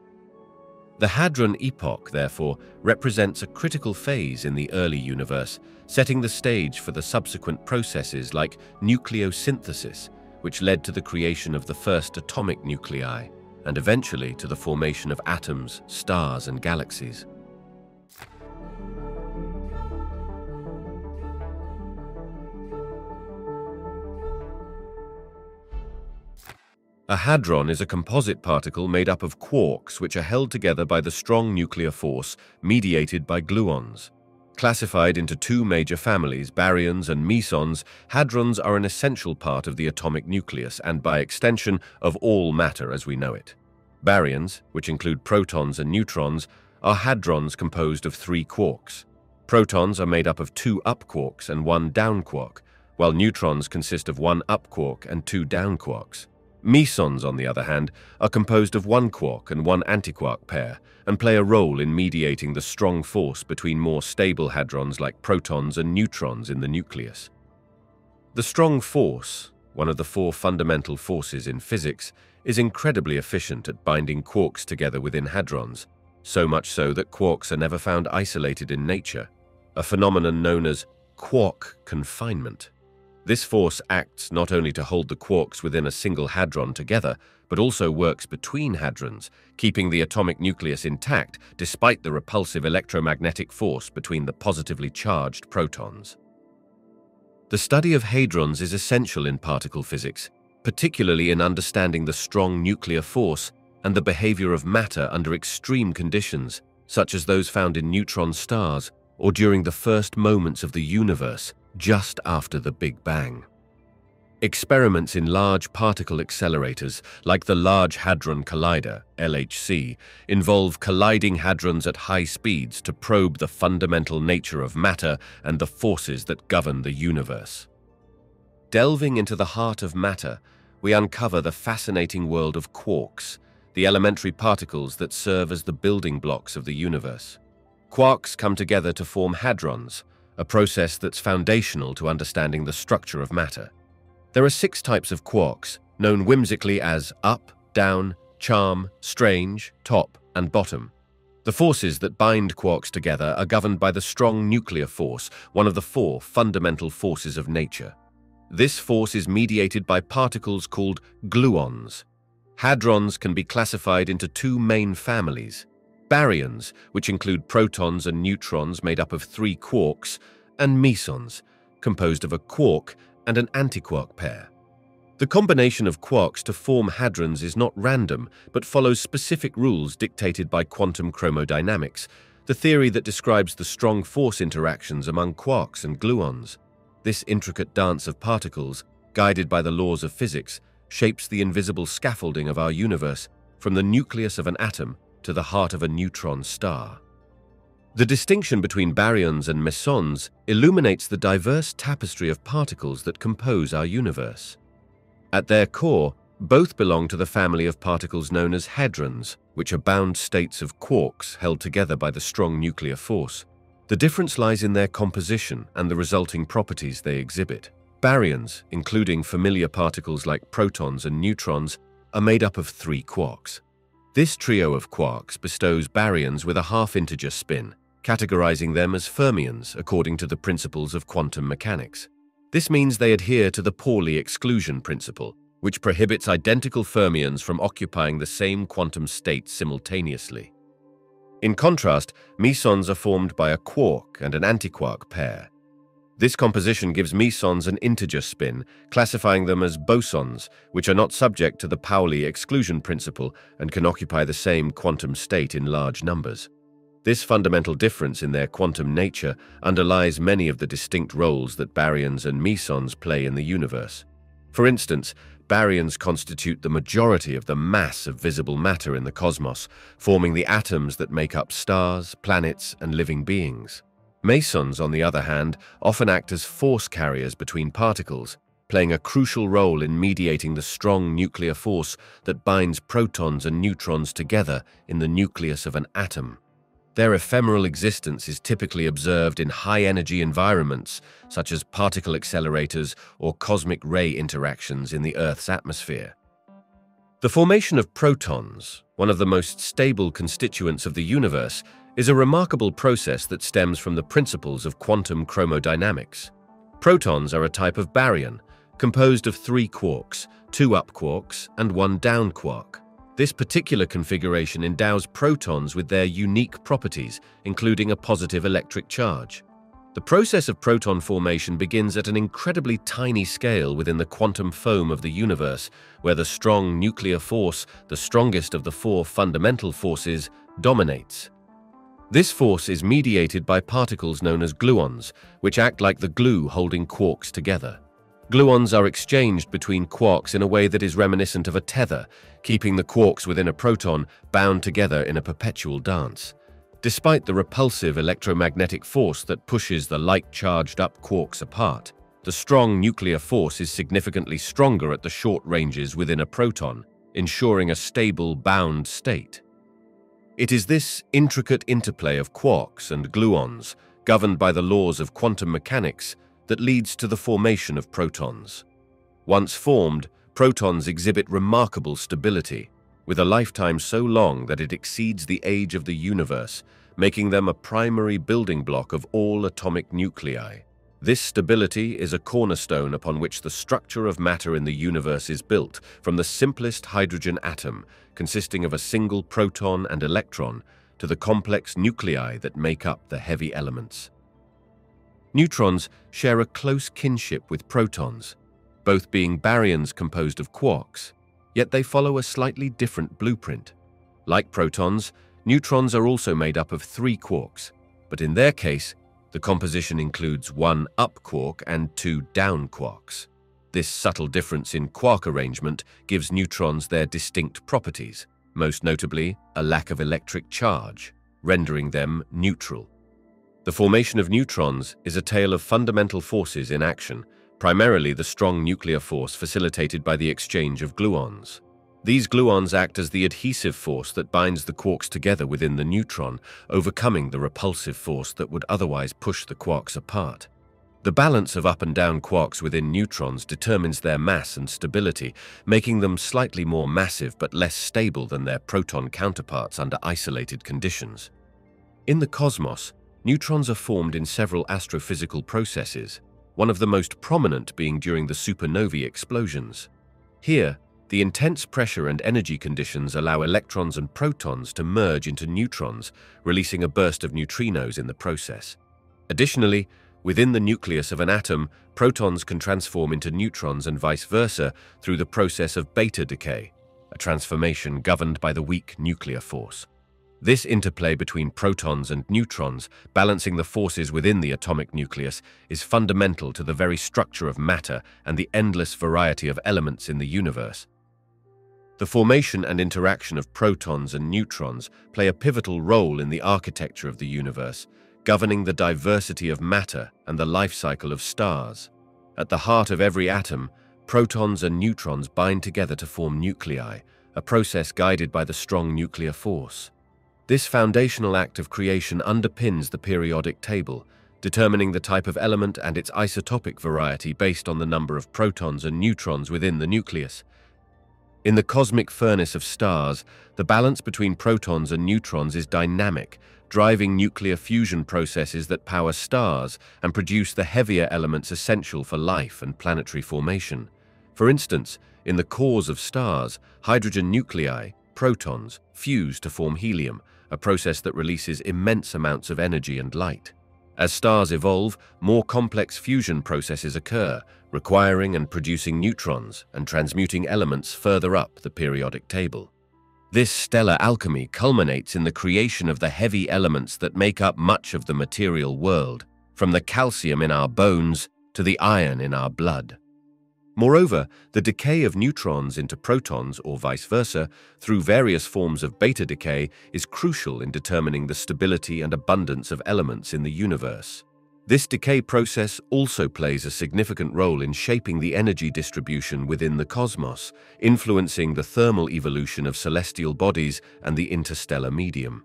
The Hadron Epoch, therefore, represents a critical phase in the early universe, setting the stage for the subsequent processes like nucleosynthesis, which led to the creation of the first atomic nuclei, and eventually to the formation of atoms, stars, and galaxies. A hadron is a composite particle made up of quarks which are held together by the strong nuclear force mediated by gluons. Classified into two major families, baryons and mesons, hadrons are an essential part of the atomic nucleus and by extension of all matter as we know it. Baryons, which include protons and neutrons, are hadrons composed of three quarks. Protons are made up of two up quarks and one down quark, while neutrons consist of one up quark and two down quarks. Mesons, on the other hand, are composed of one quark and one antiquark pair and play a role in mediating the strong force between more stable hadrons like protons and neutrons in the nucleus. The strong force, one of the four fundamental forces in physics, is incredibly efficient at binding quarks together within hadrons, so much so that quarks are never found isolated in nature. a phenomenon known as quark confinement. This force acts not only to hold the quarks within a single hadron together, but also works between hadrons, keeping the atomic nucleus intact despite the repulsive electromagnetic force between the positively charged protons. The study of hadrons is essential in particle physics, particularly in understanding the strong nuclear force and the behavior of matter under extreme conditions, such as those found in neutron stars or during the first moments of the universe, just after the Big Bang. Experiments in large particle accelerators, like the Large Hadron Collider, L H C, involve colliding hadrons at high speeds to probe the fundamental nature of matter and the forces that govern the universe. Delving into the heart of matter, we uncover the fascinating world of quarks, the elementary particles that serve as the building blocks of the universe. Quarks come together to form hadrons, a process that's foundational to understanding the structure of matter. There are six types of quarks, known whimsically as up, down, charm, strange, top, and bottom. The forces that bind quarks together are governed by the strong nuclear force, one of the four fundamental forces of nature. This force is mediated by particles called gluons. Hadrons can be classified into two main families: baryons, which include protons and neutrons made up of three quarks, and mesons, composed of a quark and an antiquark pair. The combination of quarks to form hadrons is not random, but follows specific rules dictated by quantum chromodynamics, the theory that describes the strong force interactions among quarks and gluons. This intricate dance of particles, guided by the laws of physics, shapes the invisible scaffolding of our universe, from the nucleus of an atom to the heart of a neutron star. The distinction between baryons and mesons illuminates the diverse tapestry of particles that compose our universe. At their core, both belong to the family of particles known as hadrons, which are bound states of quarks held together by the strong nuclear force. The difference lies in their composition and the resulting properties they exhibit. Baryons, including familiar particles like protons and neutrons, are made up of three quarks. This trio of quarks bestows baryons with a half-integer spin, categorizing them as fermions according to the principles of quantum mechanics. This means they adhere to the Pauli exclusion principle, which prohibits identical fermions from occupying the same quantum state simultaneously. In contrast, mesons are formed by a quark and an antiquark pair. This composition gives mesons an integer spin, classifying them as bosons, which are not subject to the Pauli exclusion principle and can occupy the same quantum state in large numbers. This fundamental difference in their quantum nature underlies many of the distinct roles that baryons and mesons play in the universe. For instance, baryons constitute the majority of the mass of visible matter in the cosmos, forming the atoms that make up stars, planets, and living beings. Mesons, on the other hand, often act as force carriers between particles, playing a crucial role in mediating the strong nuclear force that binds protons and neutrons together in the nucleus of an atom. Their ephemeral existence is typically observed in high-energy environments, such as particle accelerators or cosmic ray interactions in the Earth's atmosphere. The formation of protons, one of the most stable constituents of the universe, is a remarkable process that stems from the principles of quantum chromodynamics. Protons are a type of baryon, composed of three quarks, two up quarks, and one down quark. This particular configuration endows protons with their unique properties, including a positive electric charge. The process of proton formation begins at an incredibly tiny scale within the quantum foam of the universe, where the strong nuclear force, the strongest of the four fundamental forces, dominates. This force is mediated by particles known as gluons, which act like the glue holding quarks together. Gluons are exchanged between quarks in a way that is reminiscent of a tether, keeping the quarks within a proton bound together in a perpetual dance. Despite the repulsive electromagnetic force that pushes the light-charged-up quarks apart, the strong nuclear force is significantly stronger at the short ranges within a proton, ensuring a stable, bound state. It is this intricate interplay of quarks and gluons, governed by the laws of quantum mechanics, that leads to the formation of protons. Once formed, protons exhibit remarkable stability, with a lifetime so long that it exceeds the age of the universe, making them a primary building block of all atomic nuclei. This stability is a cornerstone upon which the structure of matter in the universe is built, from the simplest hydrogen atom, consisting of a single proton and electron, to the complex nuclei that make up the heavy elements. Neutrons share a close kinship with protons, both being baryons composed of quarks, yet they follow a slightly different blueprint. Like protons, neutrons are also made up of three quarks, but in their case, the composition includes one up quark and two down quarks. This subtle difference in quark arrangement gives neutrons their distinct properties, most notably a lack of electric charge, rendering them neutral. The formation of neutrons is a tale of fundamental forces in action, primarily the strong nuclear force facilitated by the exchange of gluons. These gluons act as the adhesive force that binds the quarks together within the neutron, overcoming the repulsive force that would otherwise push the quarks apart. The balance of up and down quarks within neutrons determines their mass and stability, making them slightly more massive but less stable than their proton counterparts under isolated conditions. In the cosmos, neutrons are formed in several astrophysical processes, one of the most prominent being during the supernovae explosions. Here, the intense pressure and energy conditions allow electrons and protons to merge into neutrons, releasing a burst of neutrinos in the process. Additionally, within the nucleus of an atom, protons can transform into neutrons and vice versa through the process of beta decay, a transformation governed by the weak nuclear force. This interplay between protons and neutrons, balancing the forces within the atomic nucleus, is fundamental to the very structure of matter and the endless variety of elements in the universe. The formation and interaction of protons and neutrons play a pivotal role in the architecture of the universe, governing the diversity of matter and the life cycle of stars. At the heart of every atom, protons and neutrons bind together to form nuclei, a process guided by the strong nuclear force. This foundational act of creation underpins the periodic table, determining the type of element and its isotopic variety based on the number of protons and neutrons within the nucleus. In the cosmic furnace of stars, the balance between protons and neutrons is dynamic, driving nuclear fusion processes that power stars and produce the heavier elements essential for life and planetary formation. For instance, in the cores of stars, hydrogen nuclei, protons, fuse to form helium, a process that releases immense amounts of energy and light. As stars evolve, more complex fusion processes occur, requiring and producing neutrons and transmuting elements further up the periodic table. This stellar alchemy culminates in the creation of the heavy elements that make up much of the material world, from the calcium in our bones to the iron in our blood. Moreover, the decay of neutrons into protons, or vice versa, through various forms of beta decay, is crucial in determining the stability and abundance of elements in the universe. This decay process also plays a significant role in shaping the energy distribution within the cosmos, influencing the thermal evolution of celestial bodies and the interstellar medium.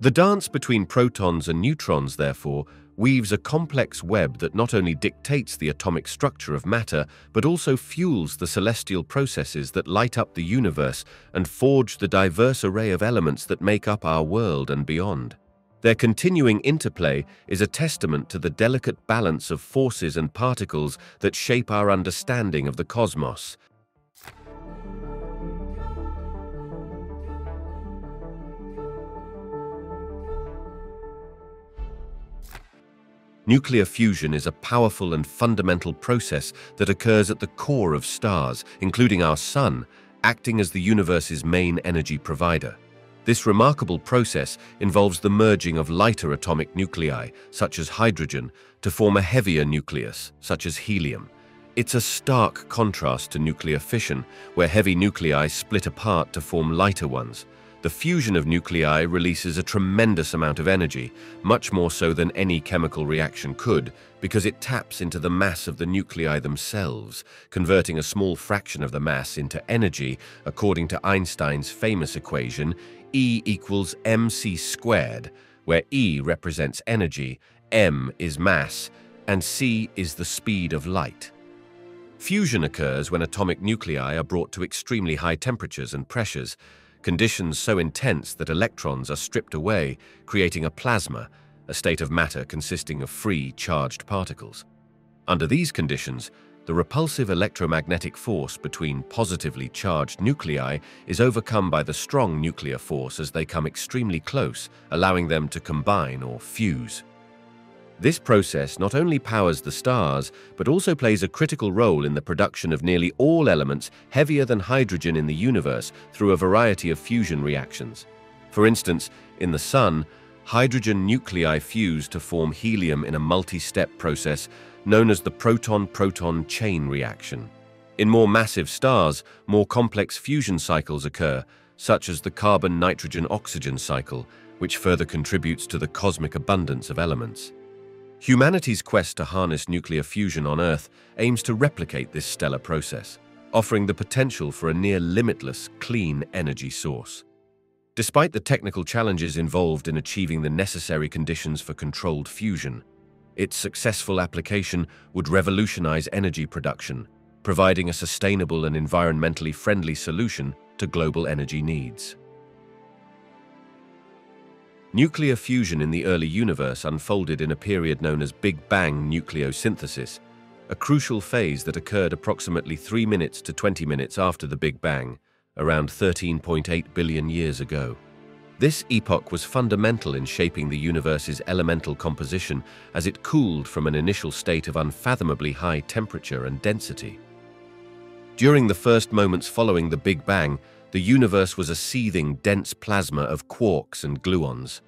The dance between protons and neutrons, therefore, weaves a complex web that not only dictates the atomic structure of matter, but also fuels the celestial processes that light up the universe and forge the diverse array of elements that make up our world and beyond. Their continuing interplay is a testament to the delicate balance of forces and particles that shape our understanding of the cosmos. Nuclear fusion is a powerful and fundamental process that occurs at the core of stars, including our Sun, acting as the universe's main energy provider. This remarkable process involves the merging of lighter atomic nuclei, such as hydrogen, to form a heavier nucleus, such as helium. It's a stark contrast to nuclear fission, where heavy nuclei split apart to form lighter ones. The fusion of nuclei releases a tremendous amount of energy, much more so than any chemical reaction could, because it taps into the mass of the nuclei themselves, converting a small fraction of the mass into energy, according to Einstein's famous equation, E equals mc squared, where E represents energy, m is mass, and c is the speed of light. Fusion occurs when atomic nuclei are brought to extremely high temperatures and pressures, conditions so intense that electrons are stripped away, creating a plasma, a state of matter consisting of free, charged particles. Under these conditions, the repulsive electromagnetic force between positively charged nuclei is overcome by the strong nuclear force as they come extremely close, allowing them to combine or fuse. This process not only powers the stars, but also plays a critical role in the production of nearly all elements heavier than hydrogen in the universe through a variety of fusion reactions. For instance, in the Sun, hydrogen nuclei fuse to form helium in a multi-step process known as the proton-proton chain reaction. In more massive stars, more complex fusion cycles occur, such as the carbon-nitrogen-oxygen cycle, which further contributes to the cosmic abundance of elements. Humanity's quest to harness nuclear fusion on Earth aims to replicate this stellar process, offering the potential for a near-limitless, clean energy source. Despite the technical challenges involved in achieving the necessary conditions for controlled fusion, its successful application would revolutionize energy production, providing a sustainable and environmentally friendly solution to global energy needs. Nuclear fusion in the early universe unfolded in a period known as Big Bang nucleosynthesis, a crucial phase that occurred approximately three minutes to twenty minutes after the Big Bang, around thirteen point eight billion years ago. This epoch was fundamental in shaping the universe's elemental composition as it cooled from an initial state of unfathomably high temperature and density. During the first moments following the Big Bang, the universe was a seething, dense plasma of quarks and gluons.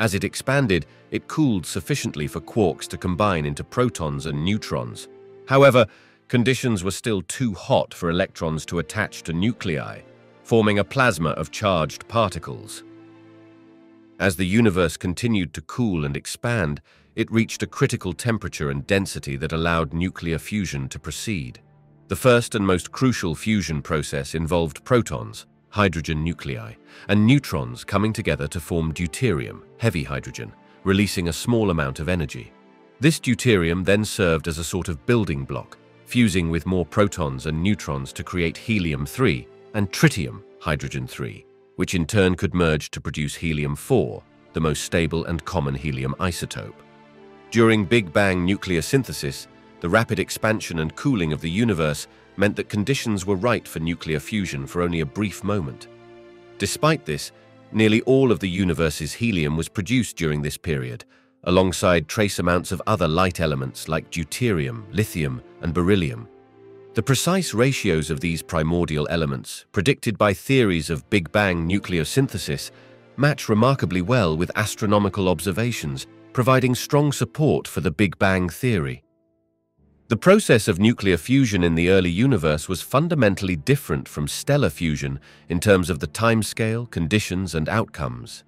As it expanded, it cooled sufficiently for quarks to combine into protons and neutrons. However, conditions were still too hot for electrons to attach to nuclei, forming a plasma of charged particles. As the universe continued to cool and expand, it reached a critical temperature and density that allowed nuclear fusion to proceed. The first and most crucial fusion process involved protons, hydrogen nuclei, and neutrons coming together to form deuterium, heavy hydrogen, releasing a small amount of energy. This deuterium then served as a sort of building block, fusing with more protons and neutrons to create helium three and tritium, hydrogen three, which in turn could merge to produce helium four, the most stable and common helium isotope. During Big Bang nucleosynthesis, the rapid expansion and cooling of the universe meant that conditions were right for nuclear fusion for only a brief moment. Despite this, nearly all of the universe's helium was produced during this period, alongside trace amounts of other light elements like deuterium, lithium, and beryllium. The precise ratios of these primordial elements, predicted by theories of Big Bang nucleosynthesis, match remarkably well with astronomical observations, providing strong support for the Big Bang theory. The process of nuclear fusion in the early universe was fundamentally different from stellar fusion in terms of the timescale, conditions, and outcomes.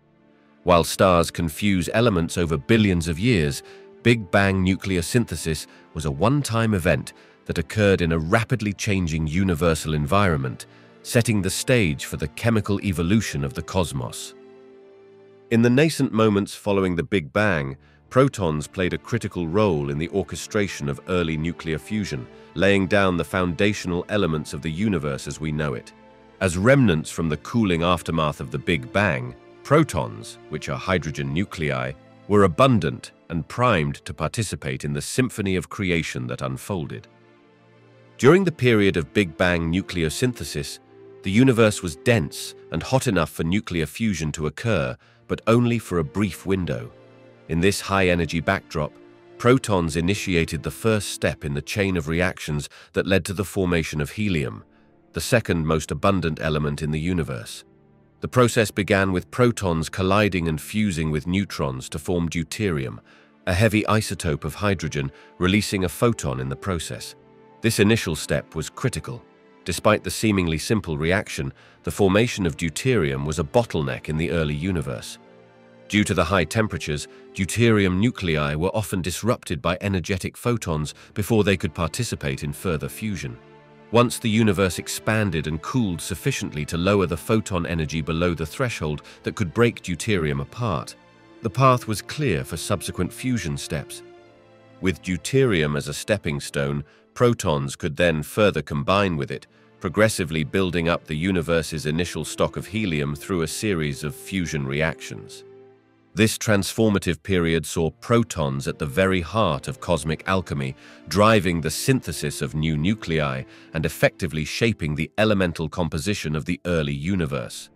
While stars can fuse elements over billions of years, Big Bang nucleosynthesis was a one-time event that occurred in a rapidly changing universal environment, setting the stage for the chemical evolution of the cosmos. In the nascent moments following the Big Bang, protons played a critical role in the orchestration of early nuclear fusion, laying down the foundational elements of the universe as we know it. As remnants from the cooling aftermath of the Big Bang, protons, which are hydrogen nuclei, were abundant and primed to participate in the symphony of creation that unfolded. During the period of Big Bang nucleosynthesis, the universe was dense and hot enough for nuclear fusion to occur, but only for a brief window. In this high-energy backdrop, protons initiated the first step in the chain of reactions that led to the formation of helium, the second most abundant element in the universe. The process began with protons colliding and fusing with neutrons to form deuterium, a heavy isotope of hydrogen, releasing a photon in the process. This initial step was critical. Despite the seemingly simple reaction, the formation of deuterium was a bottleneck in the early universe. Due to the high temperatures, deuterium nuclei were often disrupted by energetic photons before they could participate in further fusion. Once the universe expanded and cooled sufficiently to lower the photon energy below the threshold that could break deuterium apart, the path was clear for subsequent fusion steps. With deuterium as a stepping stone, protons could then further combine with it, progressively building up the universe's initial stock of helium through a series of fusion reactions. This transformative period saw protons at the very heart of cosmic alchemy, driving the synthesis of new nuclei and effectively shaping the elemental composition of the early universe.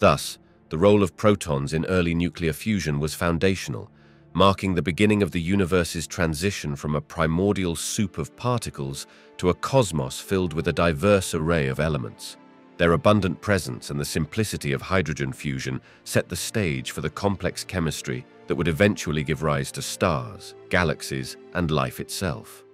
Thus, the role of protons in early nuclear fusion was foundational, marking the beginning of the universe's transition from a primordial soup of particles to a cosmos filled with a diverse array of elements. Their abundant presence and the simplicity of hydrogen fusion set the stage for the complex chemistry that would eventually give rise to stars, galaxies, and life itself.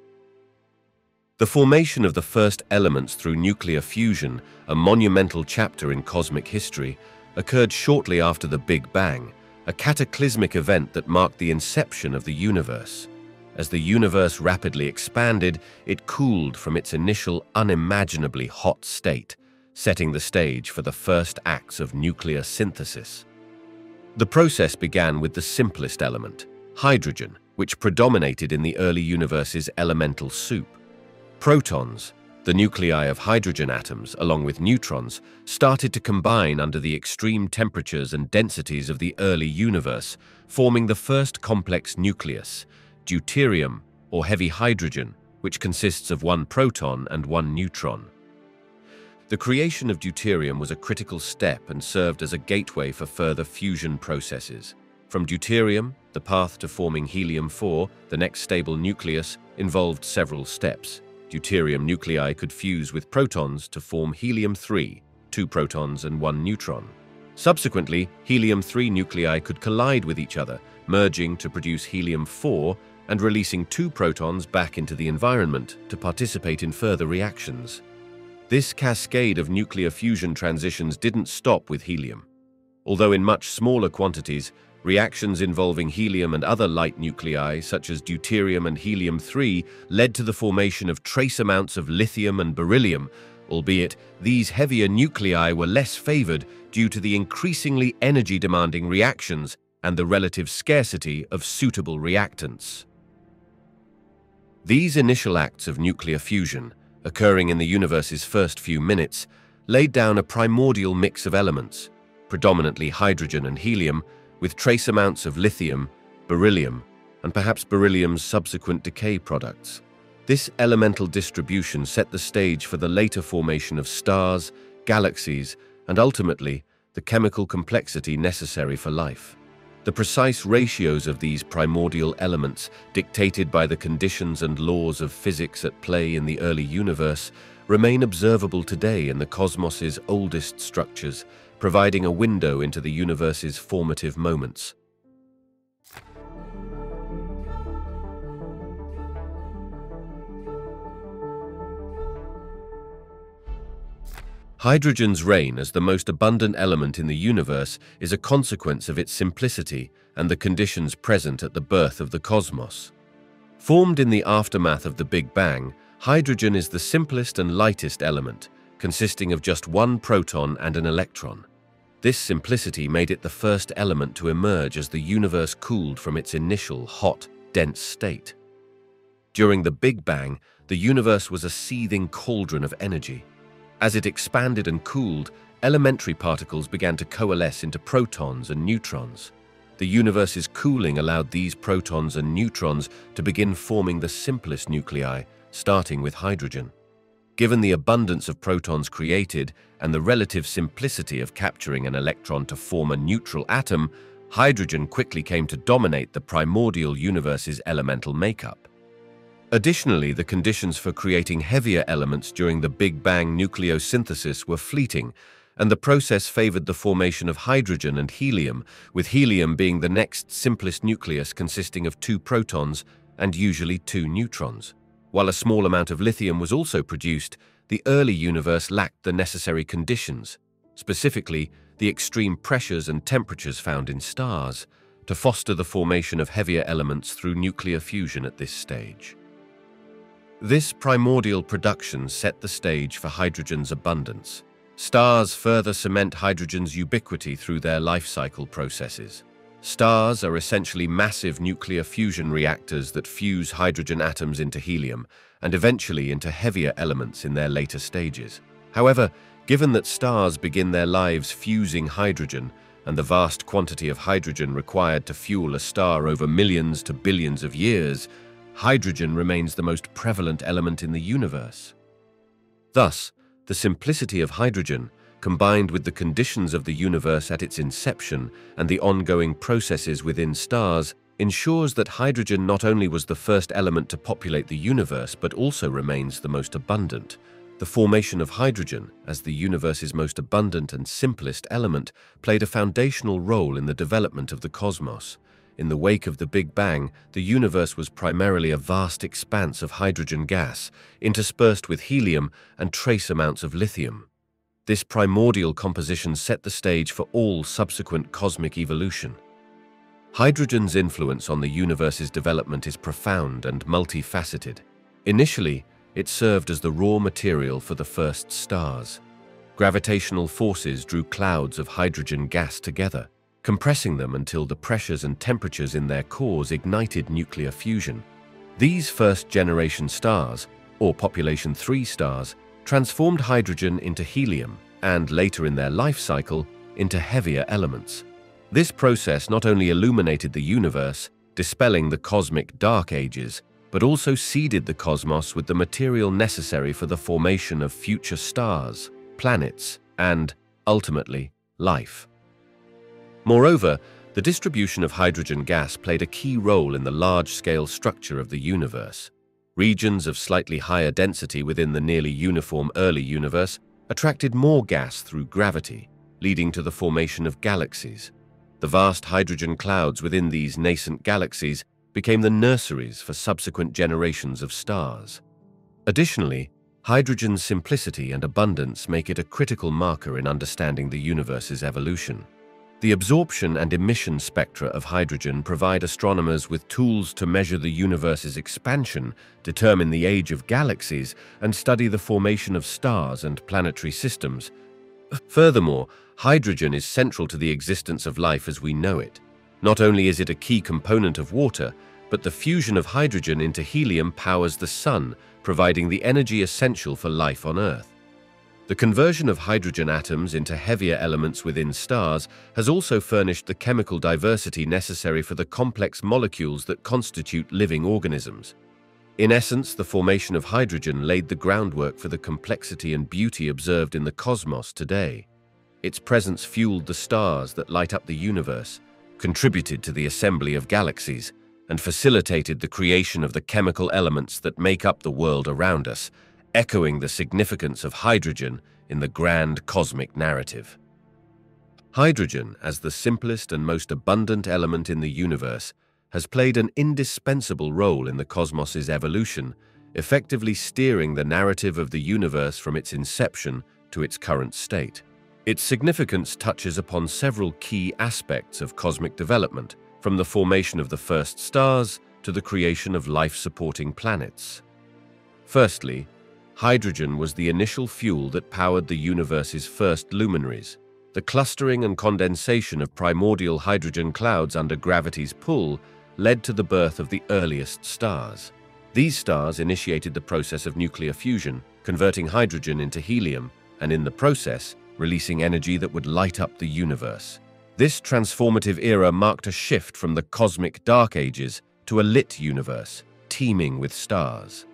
The formation of the first elements through nuclear fusion, a monumental chapter in cosmic history, occurred shortly after the Big Bang, a cataclysmic event that marked the inception of the universe. As the universe rapidly expanded, it cooled from its initial unimaginably hot state, setting the stage for the first acts of nuclear synthesis. The process began with the simplest element, hydrogen, which predominated in the early universe's elemental soup. Protons, the nuclei of hydrogen atoms, along with neutrons, started to combine under the extreme temperatures and densities of the early universe, forming the first complex nucleus, deuterium, or heavy hydrogen, which consists of one proton and one neutron. The creation of deuterium was a critical step and served as a gateway for further fusion processes. From deuterium, the path to forming helium four, the next stable nucleus, involved several steps. Deuterium nuclei could fuse with protons to form helium three, two protons and one neutron. Subsequently, helium three nuclei could collide with each other, merging to produce helium four and releasing two protons back into the environment to participate in further reactions. This cascade of nuclear fusion transitions didn't stop with helium. Although in much smaller quantities, reactions involving helium and other light nuclei, such as deuterium and helium three, led to the formation of trace amounts of lithium and beryllium, albeit these heavier nuclei were less favored due to the increasingly energy-demanding reactions and the relative scarcity of suitable reactants. These initial acts of nuclear fusion, occurring in the universe's first few minutes, laid down a primordial mix of elements, predominantly hydrogen and helium, with trace amounts of lithium, beryllium, and perhaps beryllium's subsequent decay products. This elemental distribution set the stage for the later formation of stars, galaxies, and ultimately, the chemical complexity necessary for life. The precise ratios of these primordial elements, dictated by the conditions and laws of physics at play in the early universe, remain observable today in the cosmos's oldest structures, providing a window into the universe's formative moments. Hydrogen's reign as the most abundant element in the universe is a consequence of its simplicity and the conditions present at the birth of the cosmos. Formed in the aftermath of the Big Bang, hydrogen is the simplest and lightest element, consisting of just one proton and an electron. This simplicity made it the first element to emerge as the universe cooled from its initial hot, dense state. During the Big Bang, the universe was a seething cauldron of energy. As it expanded and cooled, elementary particles began to coalesce into protons and neutrons. The universe's cooling allowed these protons and neutrons to begin forming the simplest nuclei, starting with hydrogen. Given the abundance of protons created and the relative simplicity of capturing an electron to form a neutral atom, hydrogen quickly came to dominate the primordial universe's elemental makeup. Additionally, the conditions for creating heavier elements during the Big Bang nucleosynthesis were fleeting, and the process favored the formation of hydrogen and helium, with helium being the next simplest nucleus, consisting of two protons and usually two neutrons. While a small amount of lithium was also produced, the early universe lacked the necessary conditions, specifically the extreme pressures and temperatures found in stars, to foster the formation of heavier elements through nuclear fusion at this stage. This primordial production set the stage for hydrogen's abundance. Stars further cement hydrogen's ubiquity through their life cycle processes. Stars are essentially massive nuclear fusion reactors that fuse hydrogen atoms into helium, and eventually into heavier elements in their later stages. However, given that stars begin their lives fusing hydrogen, and the vast quantity of hydrogen required to fuel a star over millions to billions of years, hydrogen remains the most prevalent element in the universe. Thus, the simplicity of hydrogen, combined with the conditions of the universe at its inception and the ongoing processes within stars, ensures that hydrogen not only was the first element to populate the universe, but also remains the most abundant. The formation of hydrogen, as the universe's most abundant and simplest element, played a foundational role in the development of the cosmos. In the wake of the Big Bang, the universe was primarily a vast expanse of hydrogen gas, interspersed with helium and trace amounts of lithium. This primordial composition set the stage for all subsequent cosmic evolution. Hydrogen's influence on the universe's development is profound and multifaceted. Initially, it served as the raw material for the first stars. Gravitational forces drew clouds of hydrogen gas together, compressing them until the pressures and temperatures in their cores ignited nuclear fusion. These first-generation stars, or population three stars, transformed hydrogen into helium and, later in their life cycle, into heavier elements. This process not only illuminated the universe, dispelling the cosmic dark ages, but also seeded the cosmos with the material necessary for the formation of future stars, planets, and, ultimately, life. Moreover, the distribution of hydrogen gas played a key role in the large-scale structure of the universe. Regions of slightly higher density within the nearly uniform early universe attracted more gas through gravity, leading to the formation of galaxies. The vast hydrogen clouds within these nascent galaxies became the nurseries for subsequent generations of stars. Additionally, hydrogen's simplicity and abundance make it a critical marker in understanding the universe's evolution. The absorption and emission spectra of hydrogen provide astronomers with tools to measure the universe's expansion, determine the age of galaxies, and study the formation of stars and planetary systems. Furthermore, hydrogen is central to the existence of life as we know it. Not only is it a key component of water, but the fusion of hydrogen into helium powers the sun, providing the energy essential for life on Earth. The conversion of hydrogen atoms into heavier elements within stars has also furnished the chemical diversity necessary for the complex molecules that constitute living organisms. In essence, the formation of hydrogen laid the groundwork for the complexity and beauty observed in the cosmos today. Its presence fueled the stars that light up the universe, contributed to the assembly of galaxies, and facilitated the creation of the chemical elements that make up the world around us, echoing the significance of hydrogen in the grand cosmic narrative. Hydrogen, as the simplest and most abundant element in the universe, has played an indispensable role in the cosmos's evolution, effectively steering the narrative of the universe from its inception to its current state. Its significance touches upon several key aspects of cosmic development, from the formation of the first stars to the creation of life-supporting planets. Firstly, hydrogen was the initial fuel that powered the universe's first luminaries. The clustering and condensation of primordial hydrogen clouds under gravity's pull led to the birth of the earliest stars. These stars initiated the process of nuclear fusion, converting hydrogen into helium, and in the process, releasing energy that would light up the universe. This transformative era marked a shift from the cosmic dark ages to a lit universe, teeming with stars.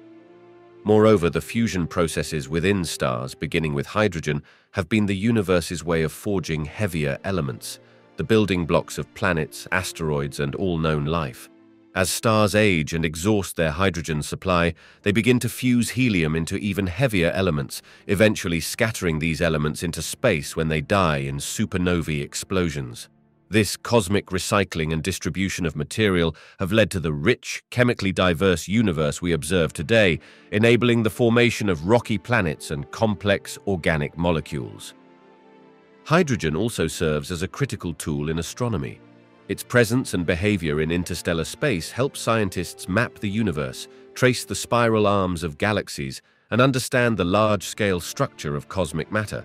Moreover, the fusion processes within stars, beginning with hydrogen, have been the universe's way of forging heavier elements, the building blocks of planets, asteroids, and all known life. As stars age and exhaust their hydrogen supply, they begin to fuse helium into even heavier elements, eventually scattering these elements into space when they die in supernovae explosions. This cosmic recycling and distribution of material have led to the rich, chemically diverse universe we observe today, enabling the formation of rocky planets and complex organic molecules. Hydrogen also serves as a critical tool in astronomy. Its presence and behavior in interstellar space help scientists map the universe, trace the spiral arms of galaxies, and understand the large-scale structure of cosmic matter.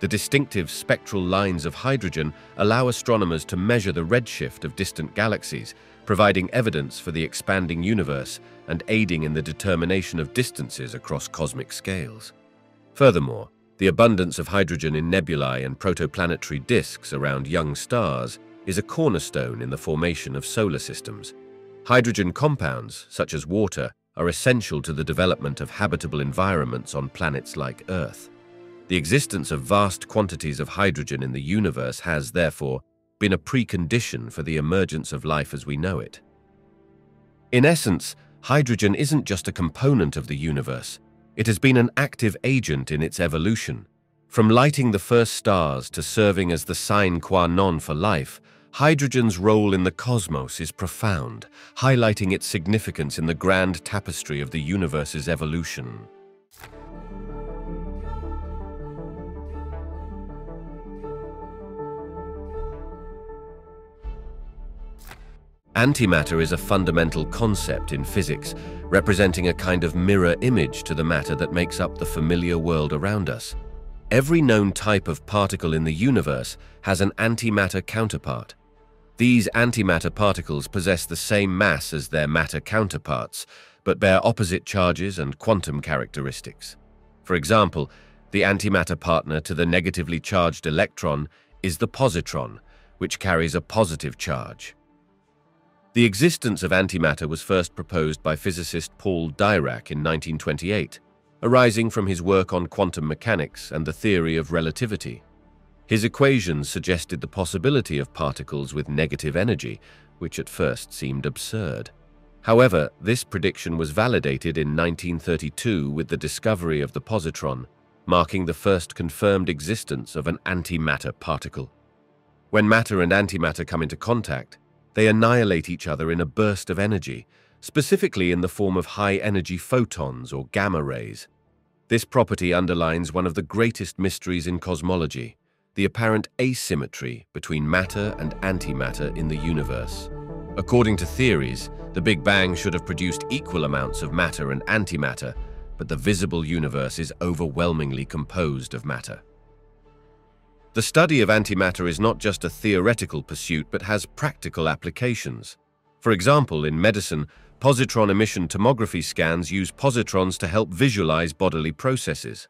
The distinctive spectral lines of hydrogen allow astronomers to measure the redshift of distant galaxies, providing evidence for the expanding universe and aiding in the determination of distances across cosmic scales. Furthermore, the abundance of hydrogen in nebulae and protoplanetary disks around young stars is a cornerstone in the formation of solar systems. Hydrogen compounds, such as water, are essential to the development of habitable environments on planets like Earth. The existence of vast quantities of hydrogen in the universe has, therefore, been a precondition for the emergence of life as we know it. In essence, hydrogen isn't just a component of the universe. It has been an active agent in its evolution. From lighting the first stars to serving as the sine qua non for life, hydrogen's role in the cosmos is profound, highlighting its significance in the grand tapestry of the universe's evolution. Antimatter is a fundamental concept in physics, representing a kind of mirror image to the matter that makes up the familiar world around us. Every known type of particle in the universe has an antimatter counterpart. These antimatter particles possess the same mass as their matter counterparts, but bear opposite charges and quantum characteristics. For example, the antimatter partner to the negatively charged electron is the positron, which carries a positive charge. The existence of antimatter was first proposed by physicist Paul Dirac in nineteen twenty-eight, arising from his work on quantum mechanics and the theory of relativity. His equations suggested the possibility of particles with negative energy, which at first seemed absurd. However, this prediction was validated in nineteen thirty-two with the discovery of the positron, marking the first confirmed existence of an antimatter particle. When matter and antimatter come into contact, they annihilate each other in a burst of energy, specifically in the form of high-energy photons or gamma rays. This property underlines one of the greatest mysteries in cosmology, the apparent asymmetry between matter and antimatter in the universe. According to theories, the Big Bang should have produced equal amounts of matter and antimatter, but the visible universe is overwhelmingly composed of matter. The study of antimatter is not just a theoretical pursuit but has practical applications. For example, in medicine, positron emission tomography scans use positrons to help visualize bodily processes.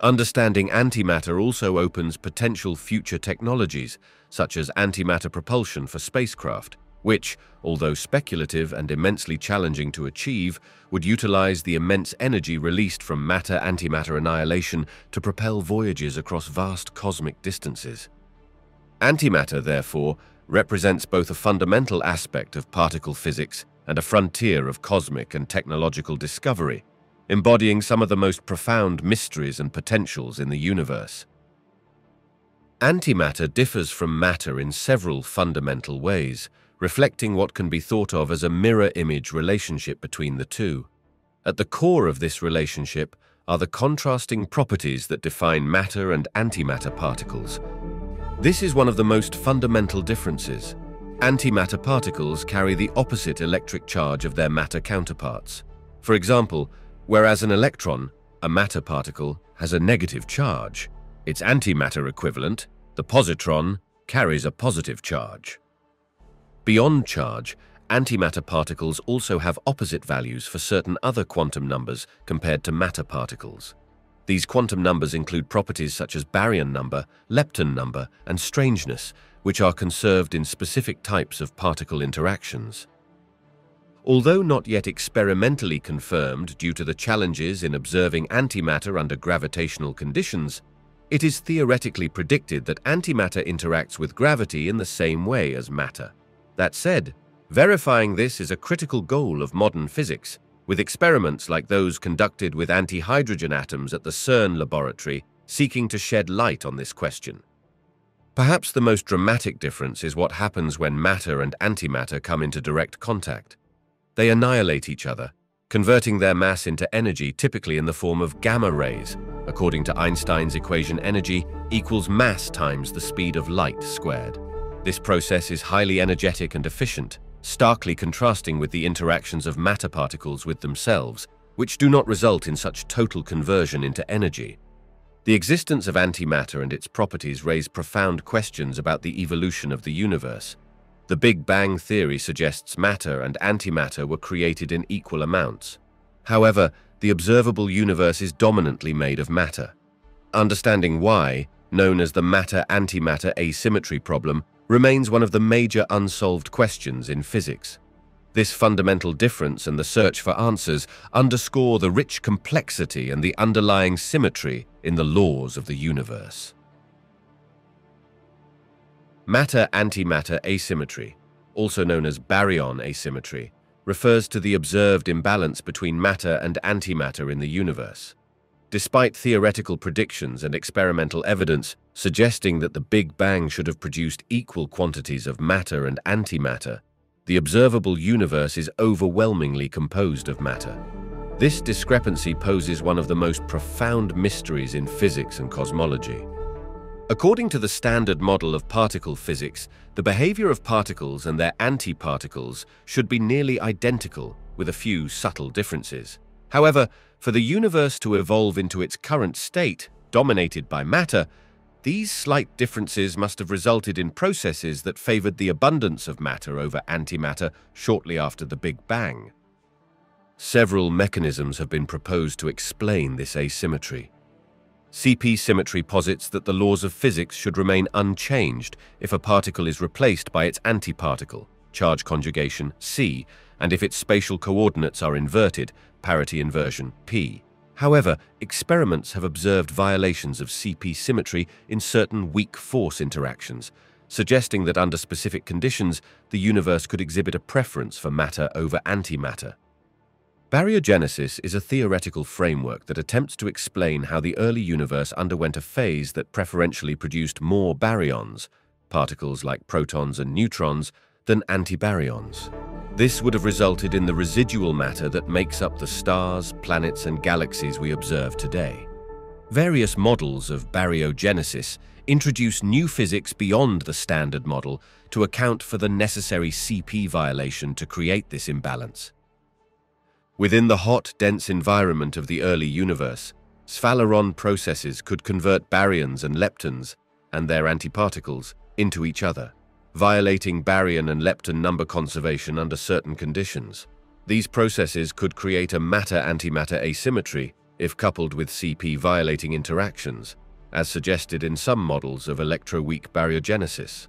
Understanding antimatter also opens potential future technologies, such as antimatter propulsion for spacecraft, which, although speculative and immensely challenging to achieve, would utilize the immense energy released from matter-antimatter annihilation to propel voyages across vast cosmic distances. Antimatter, therefore, represents both a fundamental aspect of particle physics and a frontier of cosmic and technological discovery, embodying some of the most profound mysteries and potentials in the universe. Antimatter differs from matter in several fundamental ways, reflecting what can be thought of as a mirror-image relationship between the two. At the core of this relationship are the contrasting properties that define matter and antimatter particles. This is one of the most fundamental differences. Antimatter particles carry the opposite electric charge of their matter counterparts. For example, whereas an electron, a matter particle, has a negative charge, its antimatter equivalent, the positron, carries a positive charge. Beyond charge, antimatter particles also have opposite values for certain other quantum numbers compared to matter particles. These quantum numbers include properties such as baryon number, lepton number, and strangeness, which are conserved in specific types of particle interactions. Although not yet experimentally confirmed due to the challenges in observing antimatter under gravitational conditions, it is theoretically predicted that antimatter interacts with gravity in the same way as matter. That said, verifying this is a critical goal of modern physics, with experiments like those conducted with antihydrogen atoms at the CERN laboratory seeking to shed light on this question. Perhaps the most dramatic difference is what happens when matter and antimatter come into direct contact. They annihilate each other, converting their mass into energy typically in the form of gamma rays. According to Einstein's equation, energy equals mass times the speed of light squared. This process is highly energetic and efficient, starkly contrasting with the interactions of matter particles with themselves, which do not result in such total conversion into energy. The existence of antimatter and its properties raise profound questions about the evolution of the universe. The Big Bang theory suggests matter and antimatter were created in equal amounts. However, the observable universe is dominantly made of matter. Understanding why, known as the matter-antimatter asymmetry problem, remains one of the major unsolved questions in physics. This fundamental difference and the search for answers underscore the rich complexity and the underlying symmetry in the laws of the universe. Matter-antimatter asymmetry, also known as baryon asymmetry, refers to the observed imbalance between matter and antimatter in the universe. Despite theoretical predictions and experimental evidence suggesting that the Big Bang should have produced equal quantities of matter and antimatter, the observable universe is overwhelmingly composed of matter. This discrepancy poses one of the most profound mysteries in physics and cosmology. According to the standard model of particle physics, the behavior of particles and their antiparticles should be nearly identical, with a few subtle differences. However, for the universe to evolve into its current state, dominated by matter, these slight differences must have resulted in processes that favored the abundance of matter over antimatter shortly after the Big Bang. Several mechanisms have been proposed to explain this asymmetry. C P symmetry posits that the laws of physics should remain unchanged if a particle is replaced by its antiparticle, charge conjugation C, and if its spatial coordinates are inverted, parity inversion P. However, experiments have observed violations of C P symmetry in certain weak force interactions, suggesting that under specific conditions, the universe could exhibit a preference for matter over antimatter. Baryogenesis is a theoretical framework that attempts to explain how the early universe underwent a phase that preferentially produced more baryons, particles like protons and neutrons, than antibaryons. This would have resulted in the residual matter that makes up the stars, planets, and galaxies we observe today. Various models of baryogenesis introduce new physics beyond the standard model to account for the necessary C P violation to create this imbalance. Within the hot, dense environment of the early universe, Sphaleron processes could convert baryons and leptons, and their antiparticles, into each other, violating baryon and lepton number conservation under certain conditions. These processes could create a matter-antimatter asymmetry if coupled with C P-violating interactions, as suggested in some models of electroweak baryogenesis.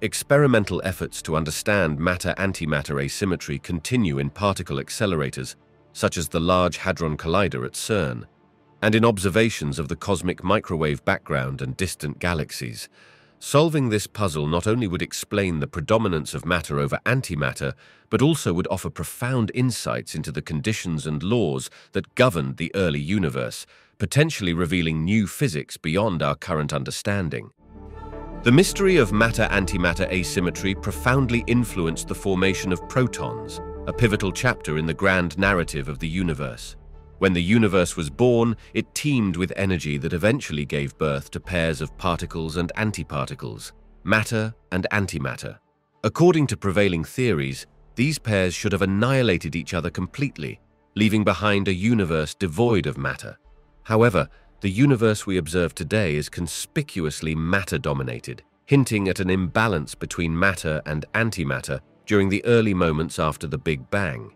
Experimental efforts to understand matter-antimatter asymmetry continue in particle accelerators, such as the Large Hadron Collider at CERN, and in observations of the cosmic microwave background and distant galaxies. Solving this puzzle not only would explain the predominance of matter over antimatter, but also would offer profound insights into the conditions and laws that governed the early universe, potentially revealing new physics beyond our current understanding. The mystery of matter-antimatter asymmetry profoundly influenced the formation of protons, a pivotal chapter in the grand narrative of the universe. When the universe was born, it teemed with energy that eventually gave birth to pairs of particles and antiparticles, matter and antimatter. According to prevailing theories, these pairs should have annihilated each other completely, leaving behind a universe devoid of matter. However, the universe we observe today is conspicuously matter-dominated, hinting at an imbalance between matter and antimatter during the early moments after the Big Bang.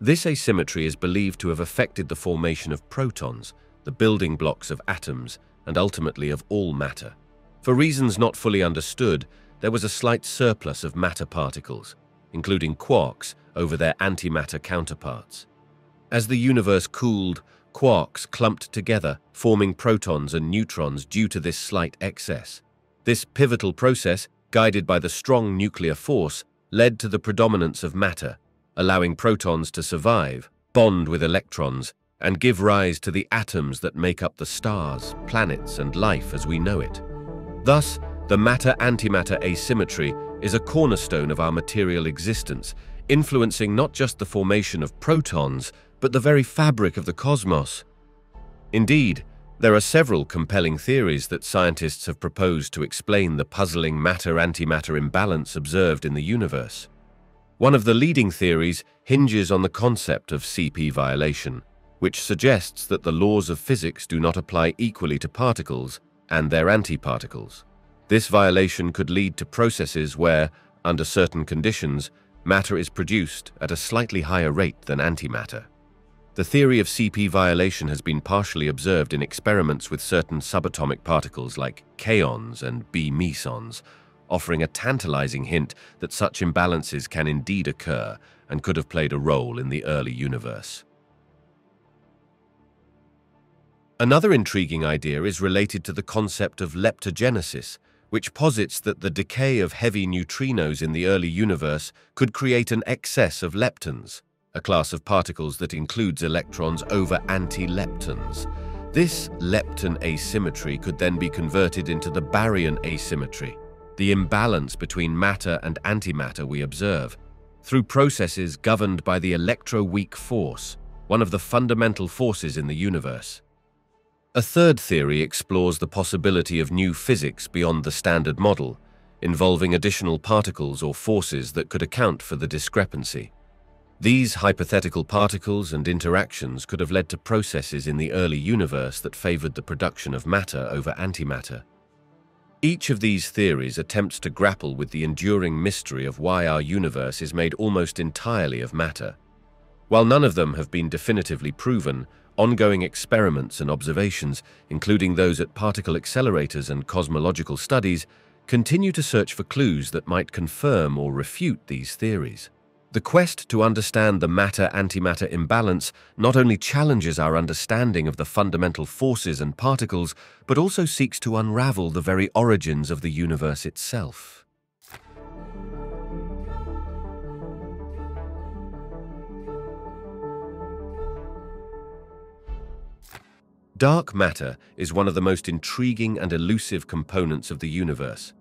This asymmetry is believed to have affected the formation of protons, the building blocks of atoms, and ultimately of all matter. For reasons not fully understood, there was a slight surplus of matter particles, including quarks, over their antimatter counterparts. As the universe cooled, quarks clumped together, forming protons and neutrons due to this slight excess. This pivotal process, guided by the strong nuclear force, led to the predominance of matter, allowing protons to survive, bond with electrons, and give rise to the atoms that make up the stars, planets, and life as we know it. Thus, the matter-antimatter asymmetry is a cornerstone of our material existence, influencing not just the formation of protons, but the very fabric of the cosmos. Indeed, there are several compelling theories that scientists have proposed to explain the puzzling matter-antimatter imbalance observed in the universe. One of the leading theories hinges on the concept of C P violation, which suggests that the laws of physics do not apply equally to particles and their antiparticles. This violation could lead to processes where, under certain conditions, matter is produced at a slightly higher rate than antimatter. The theory of C P violation has been partially observed in experiments with certain subatomic particles like kaons and B mesons, offering a tantalizing hint that such imbalances can indeed occur and could have played a role in the early universe. Another intriguing idea is related to the concept of leptogenesis, which posits that the decay of heavy neutrinos in the early universe could create an excess of leptons, a class of particles that includes electrons over anti-leptons. This lepton asymmetry could then be converted into the baryon asymmetry, the imbalance between matter and antimatter we observe, through processes governed by the electroweak force, one of the fundamental forces in the universe. A third theory explores the possibility of new physics beyond the standard model, involving additional particles or forces that could account for the discrepancy. These hypothetical particles and interactions could have led to processes in the early universe that favored the production of matter over antimatter. Each of these theories attempts to grapple with the enduring mystery of why our universe is made almost entirely of matter. While none of them have been definitively proven, ongoing experiments and observations, including those at particle accelerators and cosmological studies, continue to search for clues that might confirm or refute these theories. The quest to understand the matter-antimatter imbalance not only challenges our understanding of the fundamental forces and particles, but also seeks to unravel the very origins of the universe itself. Dark matter is one of the most intriguing and elusive components of the universe.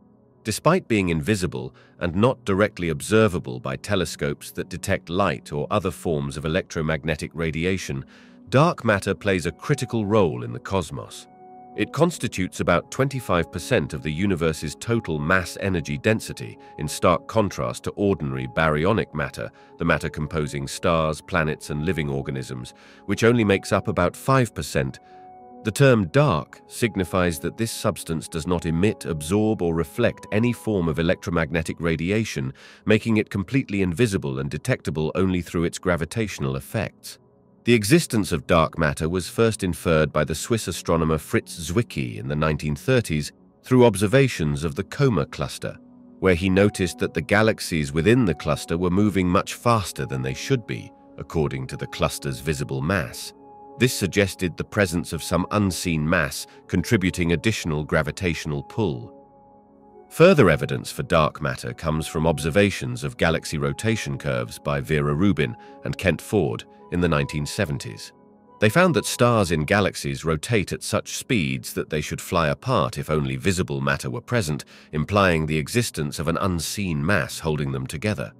Despite being invisible and not directly observable by telescopes that detect light or other forms of electromagnetic radiation, dark matter plays a critical role in the cosmos. It constitutes about twenty-five percent of the universe's total mass energy density, in stark contrast to ordinary baryonic matter, the matter composing stars, planets, and living organisms, which only makes up about five percent. The term dark signifies that this substance does not emit, absorb, or reflect any form of electromagnetic radiation, making it completely invisible and detectable only through its gravitational effects. The existence of dark matter was first inferred by the Swiss astronomer Fritz Zwicky in the nineteen thirties through observations of the Coma cluster, where he noticed that the galaxies within the cluster were moving much faster than they should be, according to the cluster's visible mass. This suggested the presence of some unseen mass contributing additional gravitational pull. Further evidence for dark matter comes from observations of galaxy rotation curves by Vera Rubin and Kent Ford in the nineteen seventies. They found that stars in galaxies rotate at such speeds that they should fly apart if only visible matter were present, implying the existence of an unseen mass holding them together.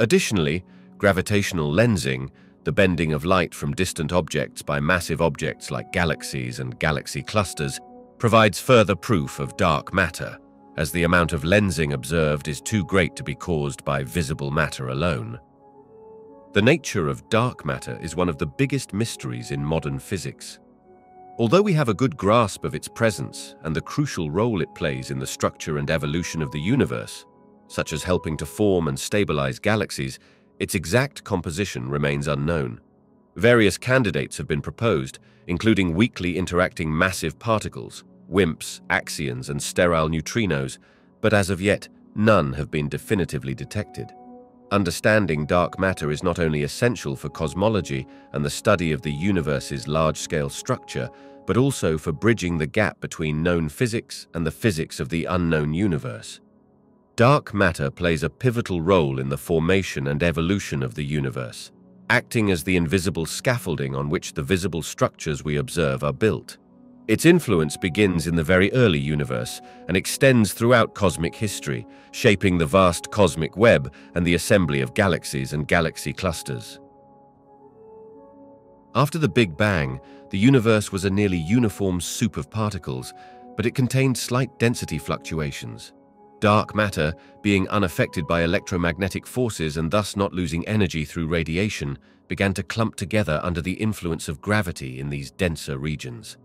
Additionally, gravitational lensing, the bending of light from distant objects by massive objects like galaxies and galaxy clusters, provides further proof of dark matter, as the amount of lensing observed is too great to be caused by visible matter alone. The nature of dark matter is one of the biggest mysteries in modern physics. Although we have a good grasp of its presence and the crucial role it plays in the structure and evolution of the universe, such as helping to form and stabilize galaxies, its exact composition remains unknown. Various candidates have been proposed, including weakly interacting massive particles, WIMPs, axions, and sterile neutrinos, but as of yet, none have been definitively detected. Understanding dark matter is not only essential for cosmology and the study of the universe's large-scale structure, but also for bridging the gap between known physics and the physics of the unknown universe. Dark matter plays a pivotal role in the formation and evolution of the universe, acting as the invisible scaffolding on which the visible structures we observe are built. Its influence begins in the very early universe and extends throughout cosmic history, shaping the vast cosmic web and the assembly of galaxies and galaxy clusters. After the Big Bang, the universe was a nearly uniform soup of particles, but it contained slight density fluctuations. dark matter, being unaffected by electromagnetic forces and thus not losing energy through radiation, began to clump together under the influence of gravity in these denser regions.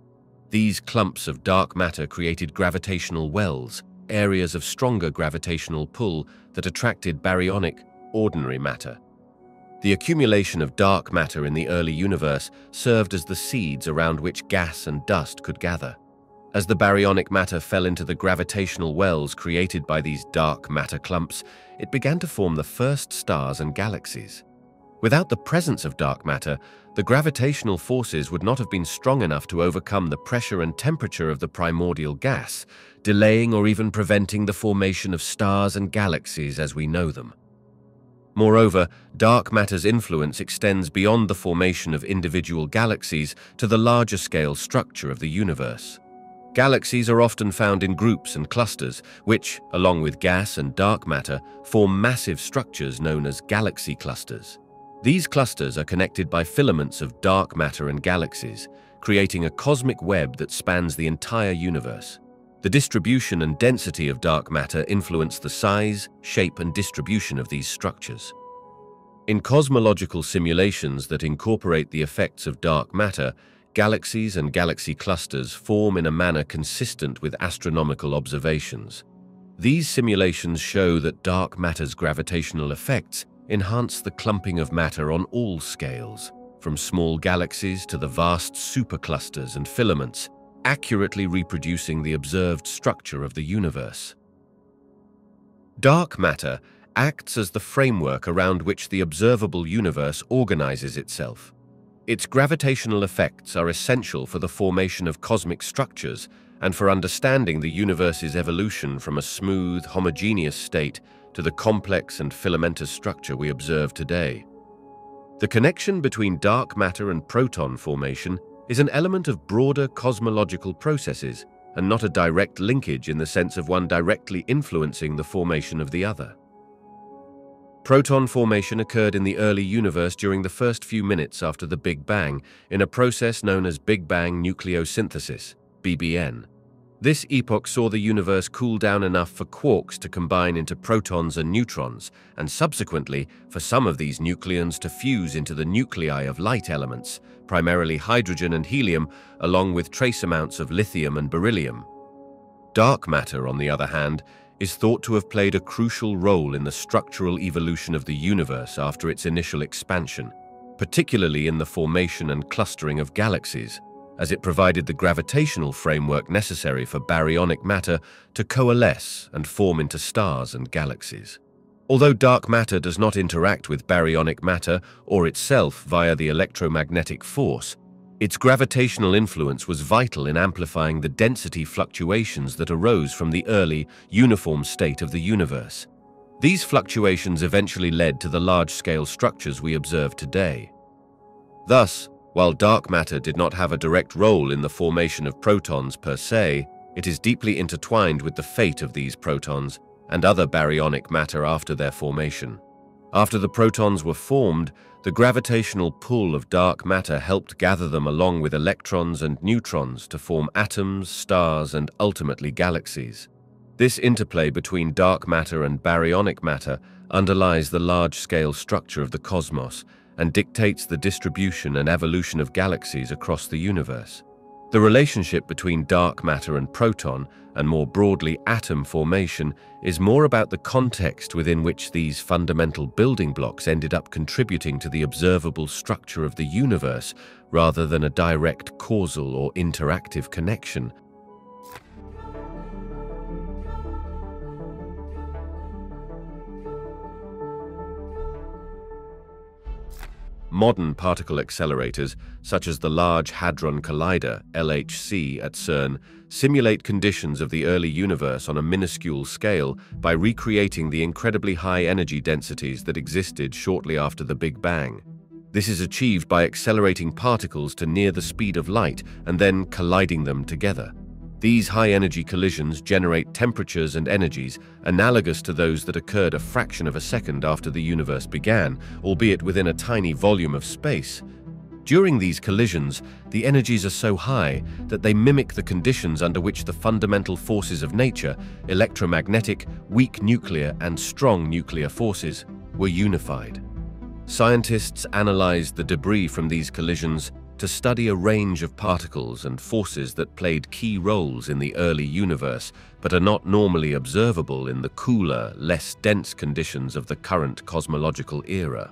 These clumps of dark matter created gravitational wells, areas of stronger gravitational pull that attracted baryonic, ordinary matter. The accumulation of dark matter in the early universe served as the seeds around which gas and dust could gather. As the baryonic matter fell into the gravitational wells created by these dark matter clumps, it began to form the first stars and galaxies. Without the presence of dark matter, the gravitational forces would not have been strong enough to overcome the pressure and temperature of the primordial gas, delaying or even preventing the formation of stars and galaxies as we know them. Moreover, dark matter's influence extends beyond the formation of individual galaxies to the larger-scale structure of the universe. Galaxies are often found in groups and clusters, which, along with gas and dark matter, form massive structures known as galaxy clusters. These clusters are connected by filaments of dark matter and galaxies, creating a cosmic web that spans the entire universe. The distribution and density of dark matter influence the size, shape, and distribution of these structures. In cosmological simulations that incorporate the effects of dark matter, galaxies and galaxy clusters form in a manner consistent with astronomical observations. These simulations show that dark matter's gravitational effects enhance the clumping of matter on all scales, from small galaxies to the vast superclusters and filaments, accurately reproducing the observed structure of the universe. Dark matter acts as the framework around which the observable universe organizes itself. Its gravitational effects are essential for the formation of cosmic structures and for understanding the universe's evolution from a smooth, homogeneous state to the complex and filamentous structure we observe today. The connection between dark matter and proton formation is an element of broader cosmological processes and not a direct linkage in the sense of one directly influencing the formation of the other. Proton formation occurred in the early universe during the first few minutes after the Big Bang in a process known as Big Bang nucleosynthesis, B B N. This epoch saw the universe cool down enough for quarks to combine into protons and neutrons, and subsequently for some of these nucleons to fuse into the nuclei of light elements, primarily hydrogen and helium, along with trace amounts of lithium and beryllium. Dark matter, on the other hand, is thought to have played a crucial role in the structural evolution of the universe after its initial expansion, particularly in the formation and clustering of galaxies, as it provided the gravitational framework necessary for baryonic matter to coalesce and form into stars and galaxies. Although dark matter does not interact with baryonic matter or itself via the electromagnetic force, its gravitational influence was vital in amplifying the density fluctuations that arose from the early, uniform state of the universe. These fluctuations eventually led to the large-scale structures we observe today. Thus, while dark matter did not have a direct role in the formation of protons per se, it is deeply intertwined with the fate of these protons and other baryonic matter after their formation. After the protons were formed, the gravitational pull of dark matter helped gather them along with electrons and neutrons to form atoms, stars, and ultimately galaxies. This interplay between dark matter and baryonic matter underlies the large-scale structure of the cosmos and dictates the distribution and evolution of galaxies across the universe. The relationship between dark matter and proton, and more broadly atom formation, is more about the context within which these fundamental building blocks ended up contributing to the observable structure of the universe rather than a direct causal or interactive connection. Modern particle accelerators, such as the Large Hadron Collider, L H C, at CERN, simulate conditions of the early universe on a minuscule scale by recreating the incredibly high energy densities that existed shortly after the Big Bang. This is achieved by accelerating particles to near the speed of light and then colliding them together. These high-energy collisions generate temperatures and energies analogous to those that occurred a fraction of a second after the universe began, albeit within a tiny volume of space. During these collisions, the energies are so high that they mimic the conditions under which the fundamental forces of nature, electromagnetic, weak nuclear and strong nuclear forces, were unified. Scientists analyzed the debris from these collisions to study a range of particles and forces that played key roles in the early universe but are not normally observable in the cooler, less dense conditions of the current cosmological era.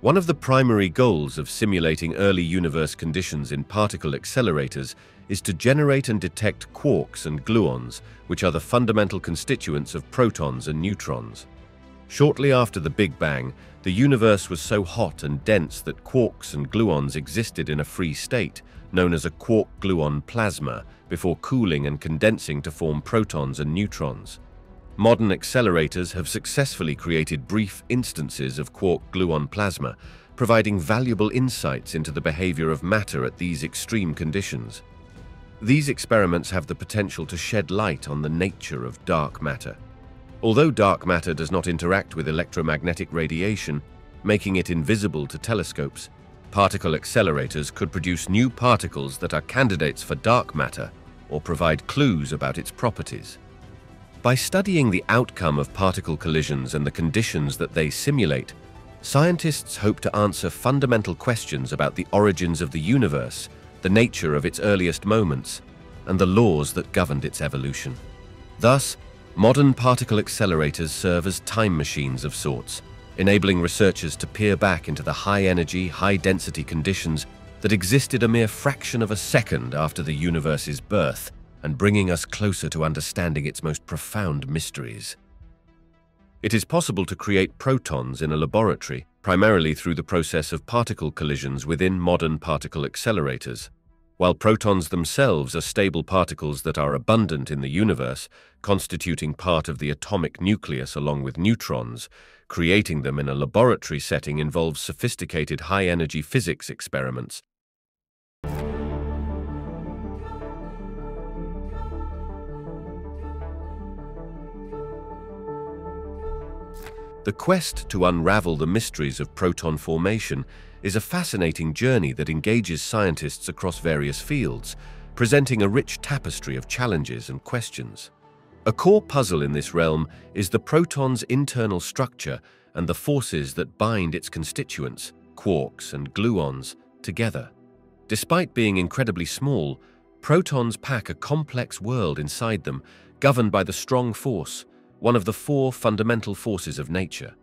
One of the primary goals of simulating early universe conditions in particle accelerators is to generate and detect quarks and gluons, which are the fundamental constituents of protons and neutrons. Shortly after the Big Bang, the universe was so hot and dense that quarks and gluons existed in a free state, known as a quark-gluon plasma, before cooling and condensing to form protons and neutrons. Modern accelerators have successfully created brief instances of quark-gluon plasma, providing valuable insights into the behavior of matter at these extreme conditions. These experiments have the potential to shed light on the nature of dark matter. Although dark matter does not interact with electromagnetic radiation, making it invisible to telescopes, particle accelerators could produce new particles that are candidates for dark matter or provide clues about its properties. By studying the outcome of particle collisions and the conditions that they simulate, scientists hope to answer fundamental questions about the origins of the universe, the nature of its earliest moments, and the laws that governed its evolution. Thus, modern particle accelerators serve as time machines of sorts, enabling researchers to peer back into the high-energy, high-density conditions that existed a mere fraction of a second after the universe's birth, and bringing us closer to understanding its most profound mysteries. It is possible to create protons in a laboratory, primarily through the process of particle collisions within modern particle accelerators. While protons themselves are stable particles that are abundant in the universe, constituting part of the atomic nucleus along with neutrons, creating them in a laboratory setting involves sophisticated high-energy physics experiments. The quest to unravel the mysteries of proton formation is a fascinating journey that engages scientists across various fields, presenting a rich tapestry of challenges and questions. A core puzzle in this realm is the proton's internal structure and the forces that bind its constituents, quarks and gluons, together. Despite being incredibly small, protons pack a complex world inside them, governed by the strong force, one of the four fundamental forces of nature.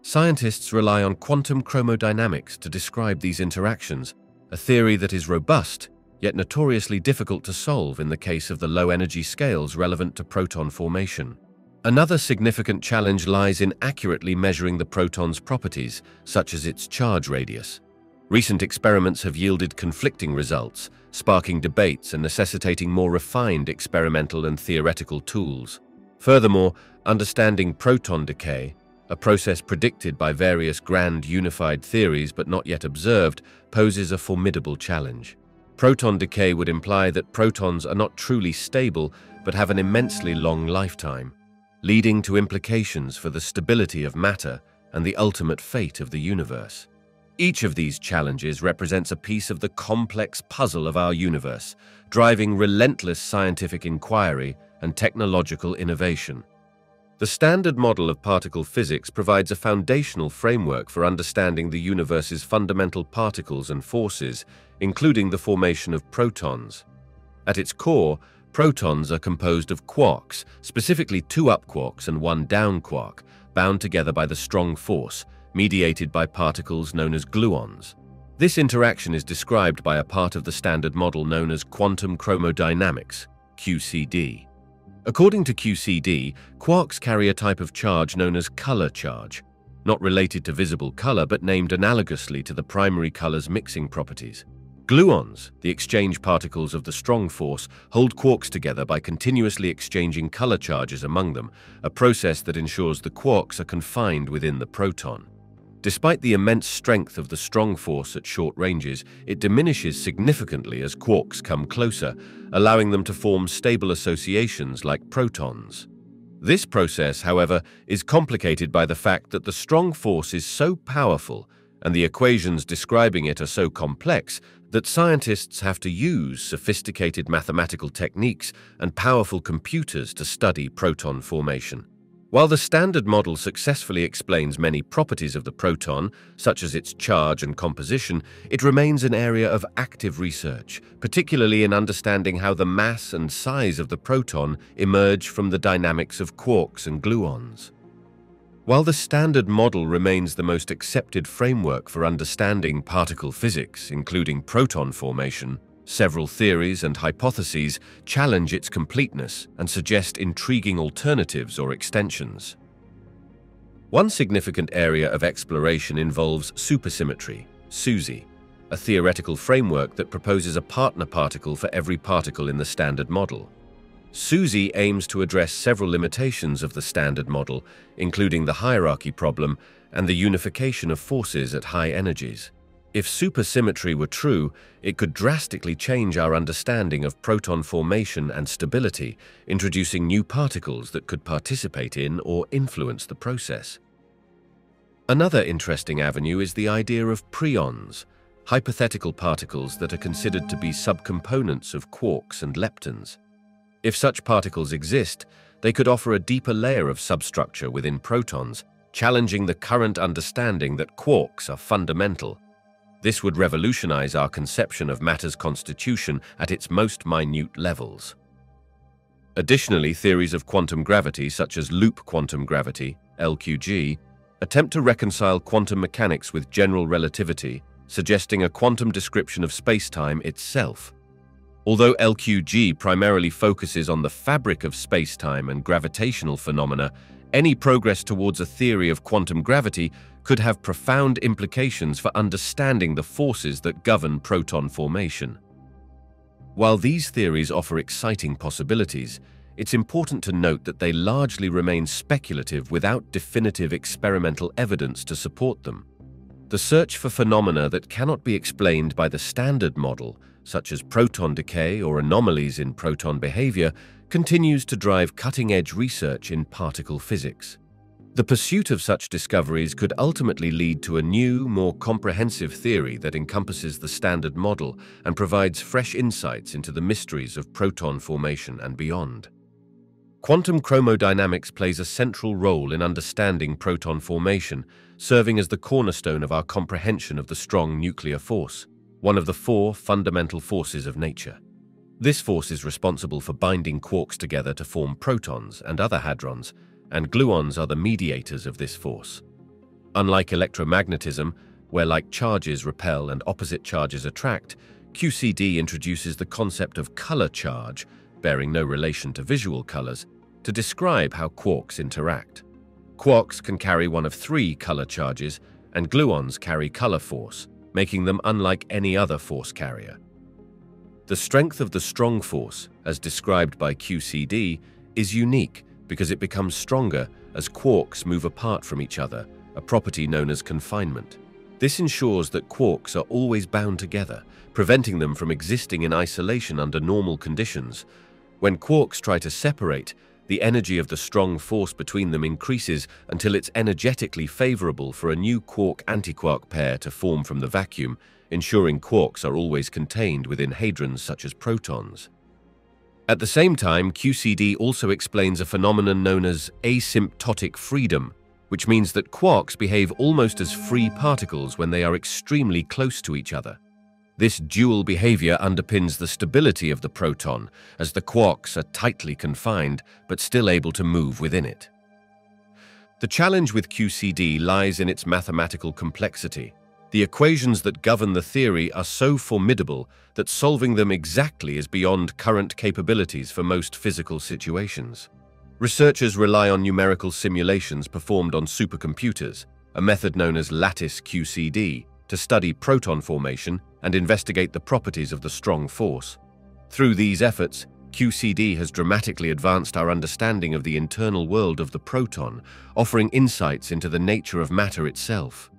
Scientists rely on quantum chromodynamics to describe these interactions, a theory that is robust, yet notoriously difficult to solve in the case of the low-energy scales relevant to proton formation. Another significant challenge lies in accurately measuring the proton's properties, such as its charge radius. Recent experiments have yielded conflicting results, sparking debates and necessitating more refined experimental and theoretical tools. Furthermore, understanding proton decay, a process predicted by various grand unified theories but not yet observed, poses a formidable challenge. Proton decay would imply that protons are not truly stable but have an immensely long lifetime, leading to implications for the stability of matter and the ultimate fate of the universe. Each of these challenges represents a piece of the complex puzzle of our universe, driving relentless scientific inquiry and technological innovation. The standard model of particle physics provides a foundational framework for understanding the universe's fundamental particles and forces, including the formation of protons. At its core, protons are composed of quarks, specifically two up quarks and one down quark, bound together by the strong force, mediated by particles known as gluons. This interaction is described by a part of the standard model known as quantum chromodynamics, Q C D. According to Q C D, quarks carry a type of charge known as color charge, not related to visible color but named analogously to the primary color's mixing properties. Gluons, the exchange particles of the strong force, hold quarks together by continuously exchanging color charges among them, a process that ensures the quarks are confined within the proton. Despite the immense strength of the strong force at short ranges, it diminishes significantly as quarks come closer, allowing them to form stable associations like protons. This process, however, is complicated by the fact that the strong force is so powerful and the equations describing it are so complex that scientists have to use sophisticated mathematical techniques and powerful computers to study proton formation. While the standard model successfully explains many properties of the proton, such as its charge and composition, it remains an area of active research, particularly in understanding how the mass and size of the proton emerge from the dynamics of quarks and gluons. While the standard model remains the most accepted framework for understanding particle physics, including proton formation, several theories and hypotheses challenge its completeness and suggest intriguing alternatives or extensions. One significant area of exploration involves supersymmetry, SUSY, a theoretical framework that proposes a partner particle for every particle in the standard model. SUSY aims to address several limitations of the standard model, including the hierarchy problem and the unification of forces at high energies. If supersymmetry were true, it could drastically change our understanding of proton formation and stability, introducing new particles that could participate in or influence the process. Another interesting avenue is the idea of prions, hypothetical particles that are considered to be subcomponents of quarks and leptons. If such particles exist, they could offer a deeper layer of substructure within protons, challenging the current understanding that quarks are fundamental. This would revolutionize our conception of matter's constitution at its most minute levels. Additionally, theories of quantum gravity, such as loop quantum gravity, L Q G, attempt to reconcile quantum mechanics with general relativity, suggesting a quantum description of spacetime itself. Although L Q G primarily focuses on the fabric of spacetime and gravitational phenomena, any progress towards a theory of quantum gravity could have profound implications for understanding the forces that govern proton formation. While these theories offer exciting possibilities, it's important to note that they largely remain speculative without definitive experimental evidence to support them. The search for phenomena that cannot be explained by the standard model, such as proton decay or anomalies in proton behavior, continues to drive cutting-edge research in particle physics. The pursuit of such discoveries could ultimately lead to a new, more comprehensive theory that encompasses the standard model and provides fresh insights into the mysteries of proton formation and beyond. Quantum chromodynamics plays a central role in understanding proton formation, serving as the cornerstone of our comprehension of the strong nuclear force, one of the four fundamental forces of nature. This force is responsible for binding quarks together to form protons and other hadrons, and gluons are the mediators of this force. Unlike electromagnetism, where like charges repel and opposite charges attract, Q C D introduces the concept of color charge, bearing no relation to visual colors, to describe how quarks interact. Quarks can carry one of three color charges, and gluons carry color force, making them unlike any other force carrier. The strength of the strong force, as described by Q C D, is unique because it becomes stronger as quarks move apart from each other, a property known as confinement. This ensures that quarks are always bound together, preventing them from existing in isolation under normal conditions. When quarks try to separate, the energy of the strong force between them increases until it's energetically favorable for a new quark-antiquark pair to form from the vacuum, ensuring quarks are always contained within hadrons such as protons. At the same time, Q C D also explains a phenomenon known as asymptotic freedom, which means that quarks behave almost as free particles when they are extremely close to each other. This dual behavior underpins the stability of the proton, as the quarks are tightly confined but still able to move within it. The challenge with Q C D lies in its mathematical complexity. The equations that govern the theory are so formidable that solving them exactly is beyond current capabilities for most physical situations. Researchers rely on numerical simulations performed on supercomputers, a method known as lattice Q C D, to study proton formation and investigate the properties of the strong force. Through these efforts, Q C D has dramatically advanced our understanding of the internal world of the proton, offering insights into the nature of matter itself.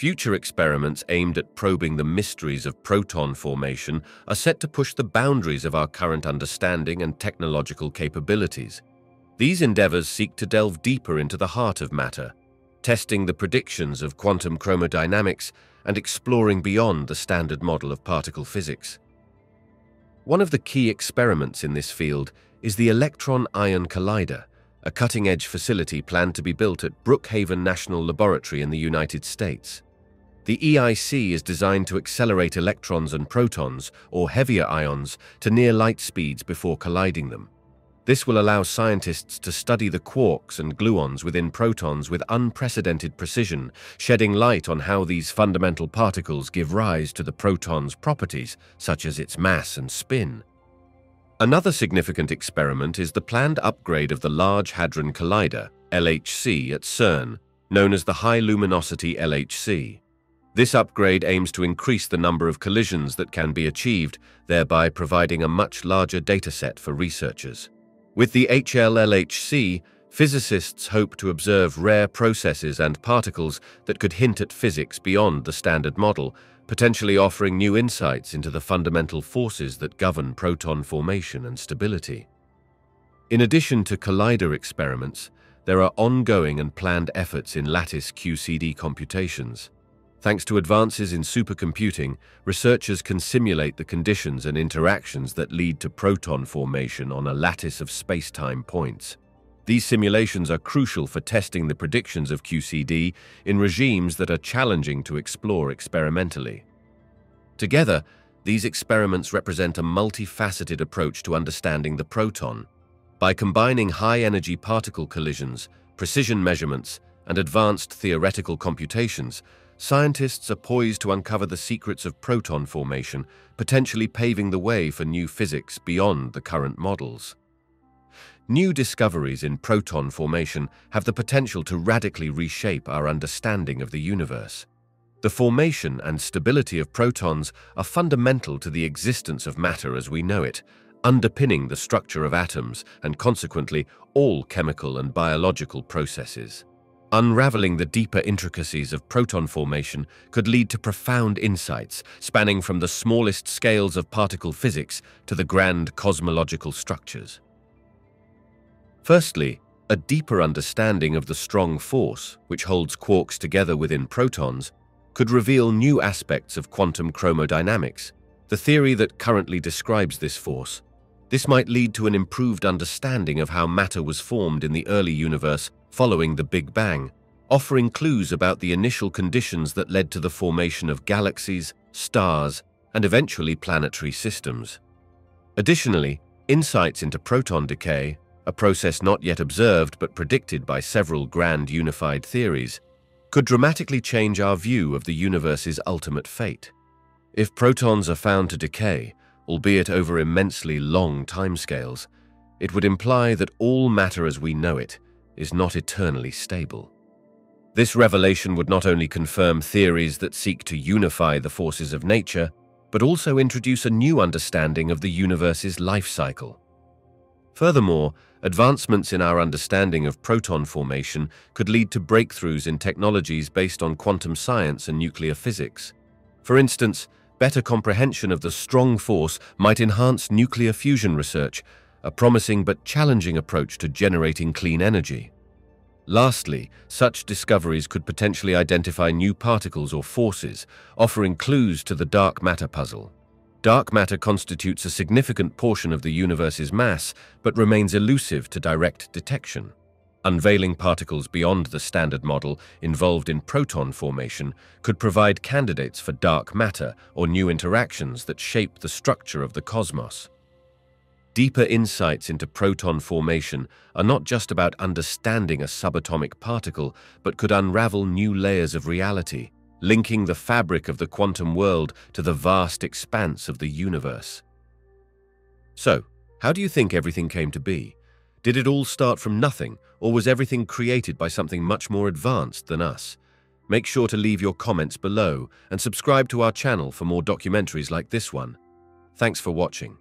Future experiments aimed at probing the mysteries of proton formation are set to push the boundaries of our current understanding and technological capabilities. These endeavors seek to delve deeper into the heart of matter, testing the predictions of quantum chromodynamics and exploring beyond the standard model of particle physics. One of the key experiments in this field is the Electron Ion Collider, a cutting-edge facility planned to be built at Brookhaven National Laboratory in the United States. The E I C is designed to accelerate electrons and protons, or heavier ions, to near light speeds before colliding them. This will allow scientists to study the quarks and gluons within protons with unprecedented precision, shedding light on how these fundamental particles give rise to the proton's properties, such as its mass and spin. Another significant experiment is the planned upgrade of the Large Hadron Collider, L H C, at CERN, known as the High Luminosity L H C. This upgrade aims to increase the number of collisions that can be achieved, thereby providing a much larger dataset for researchers. With the H L L H C, physicists hope to observe rare processes and particles that could hint at physics beyond the standard model, potentially offering new insights into the fundamental forces that govern proton formation and stability. In addition to collider experiments, there are ongoing and planned efforts in lattice Q C D computations. Thanks to advances in supercomputing, researchers can simulate the conditions and interactions that lead to proton formation on a lattice of space-time points. These simulations are crucial for testing the predictions of Q C D in regimes that are challenging to explore experimentally. Together, these experiments represent a multifaceted approach to understanding the proton. By combining high-energy particle collisions, precision measurements, and advanced theoretical computations, scientists are poised to uncover the secrets of proton formation, potentially paving the way for new physics beyond the current models. New discoveries in proton formation have the potential to radically reshape our understanding of the universe. The formation and stability of protons are fundamental to the existence of matter as we know it, underpinning the structure of atoms and consequently all chemical and biological processes. Unraveling the deeper intricacies of proton formation could lead to profound insights, spanning from the smallest scales of particle physics to the grand cosmological structures. Firstly, a deeper understanding of the strong force, which holds quarks together within protons, could reveal new aspects of quantum chromodynamics, the theory that currently describes this force. This might lead to an improved understanding of how matter was formed in the early universe following the Big Bang, offering clues about the initial conditions that led to the formation of galaxies, stars, and eventually planetary systems. Additionally, insights into proton decay, a process not yet observed but predicted by several grand unified theories, could dramatically change our view of the universe's ultimate fate. If protons are found to decay, albeit over immensely long timescales, it would imply that all matter as we know it is not eternally stable. This revelation would not only confirm theories that seek to unify the forces of nature, but also introduce a new understanding of the universe's life cycle. Furthermore, advancements in our understanding of proton formation could lead to breakthroughs in technologies based on quantum science and nuclear physics. For instance, better comprehension of the strong force might enhance nuclear fusion research, a promising but challenging approach to generating clean energy. Lastly, such discoveries could potentially identify new particles or forces, offering clues to the dark matter puzzle. Dark matter constitutes a significant portion of the universe's mass, but remains elusive to direct detection. Unveiling particles beyond the standard model involved in proton formation could provide candidates for dark matter or new interactions that shape the structure of the cosmos. Deeper insights into proton formation are not just about understanding a subatomic particle, but could unravel new layers of reality, linking the fabric of the quantum world to the vast expanse of the universe. So, how do you think everything came to be? Did it all start from nothing, or was everything created by something much more advanced than us? Make sure to leave your comments below and subscribe to our channel for more documentaries like this one. Thanks for watching.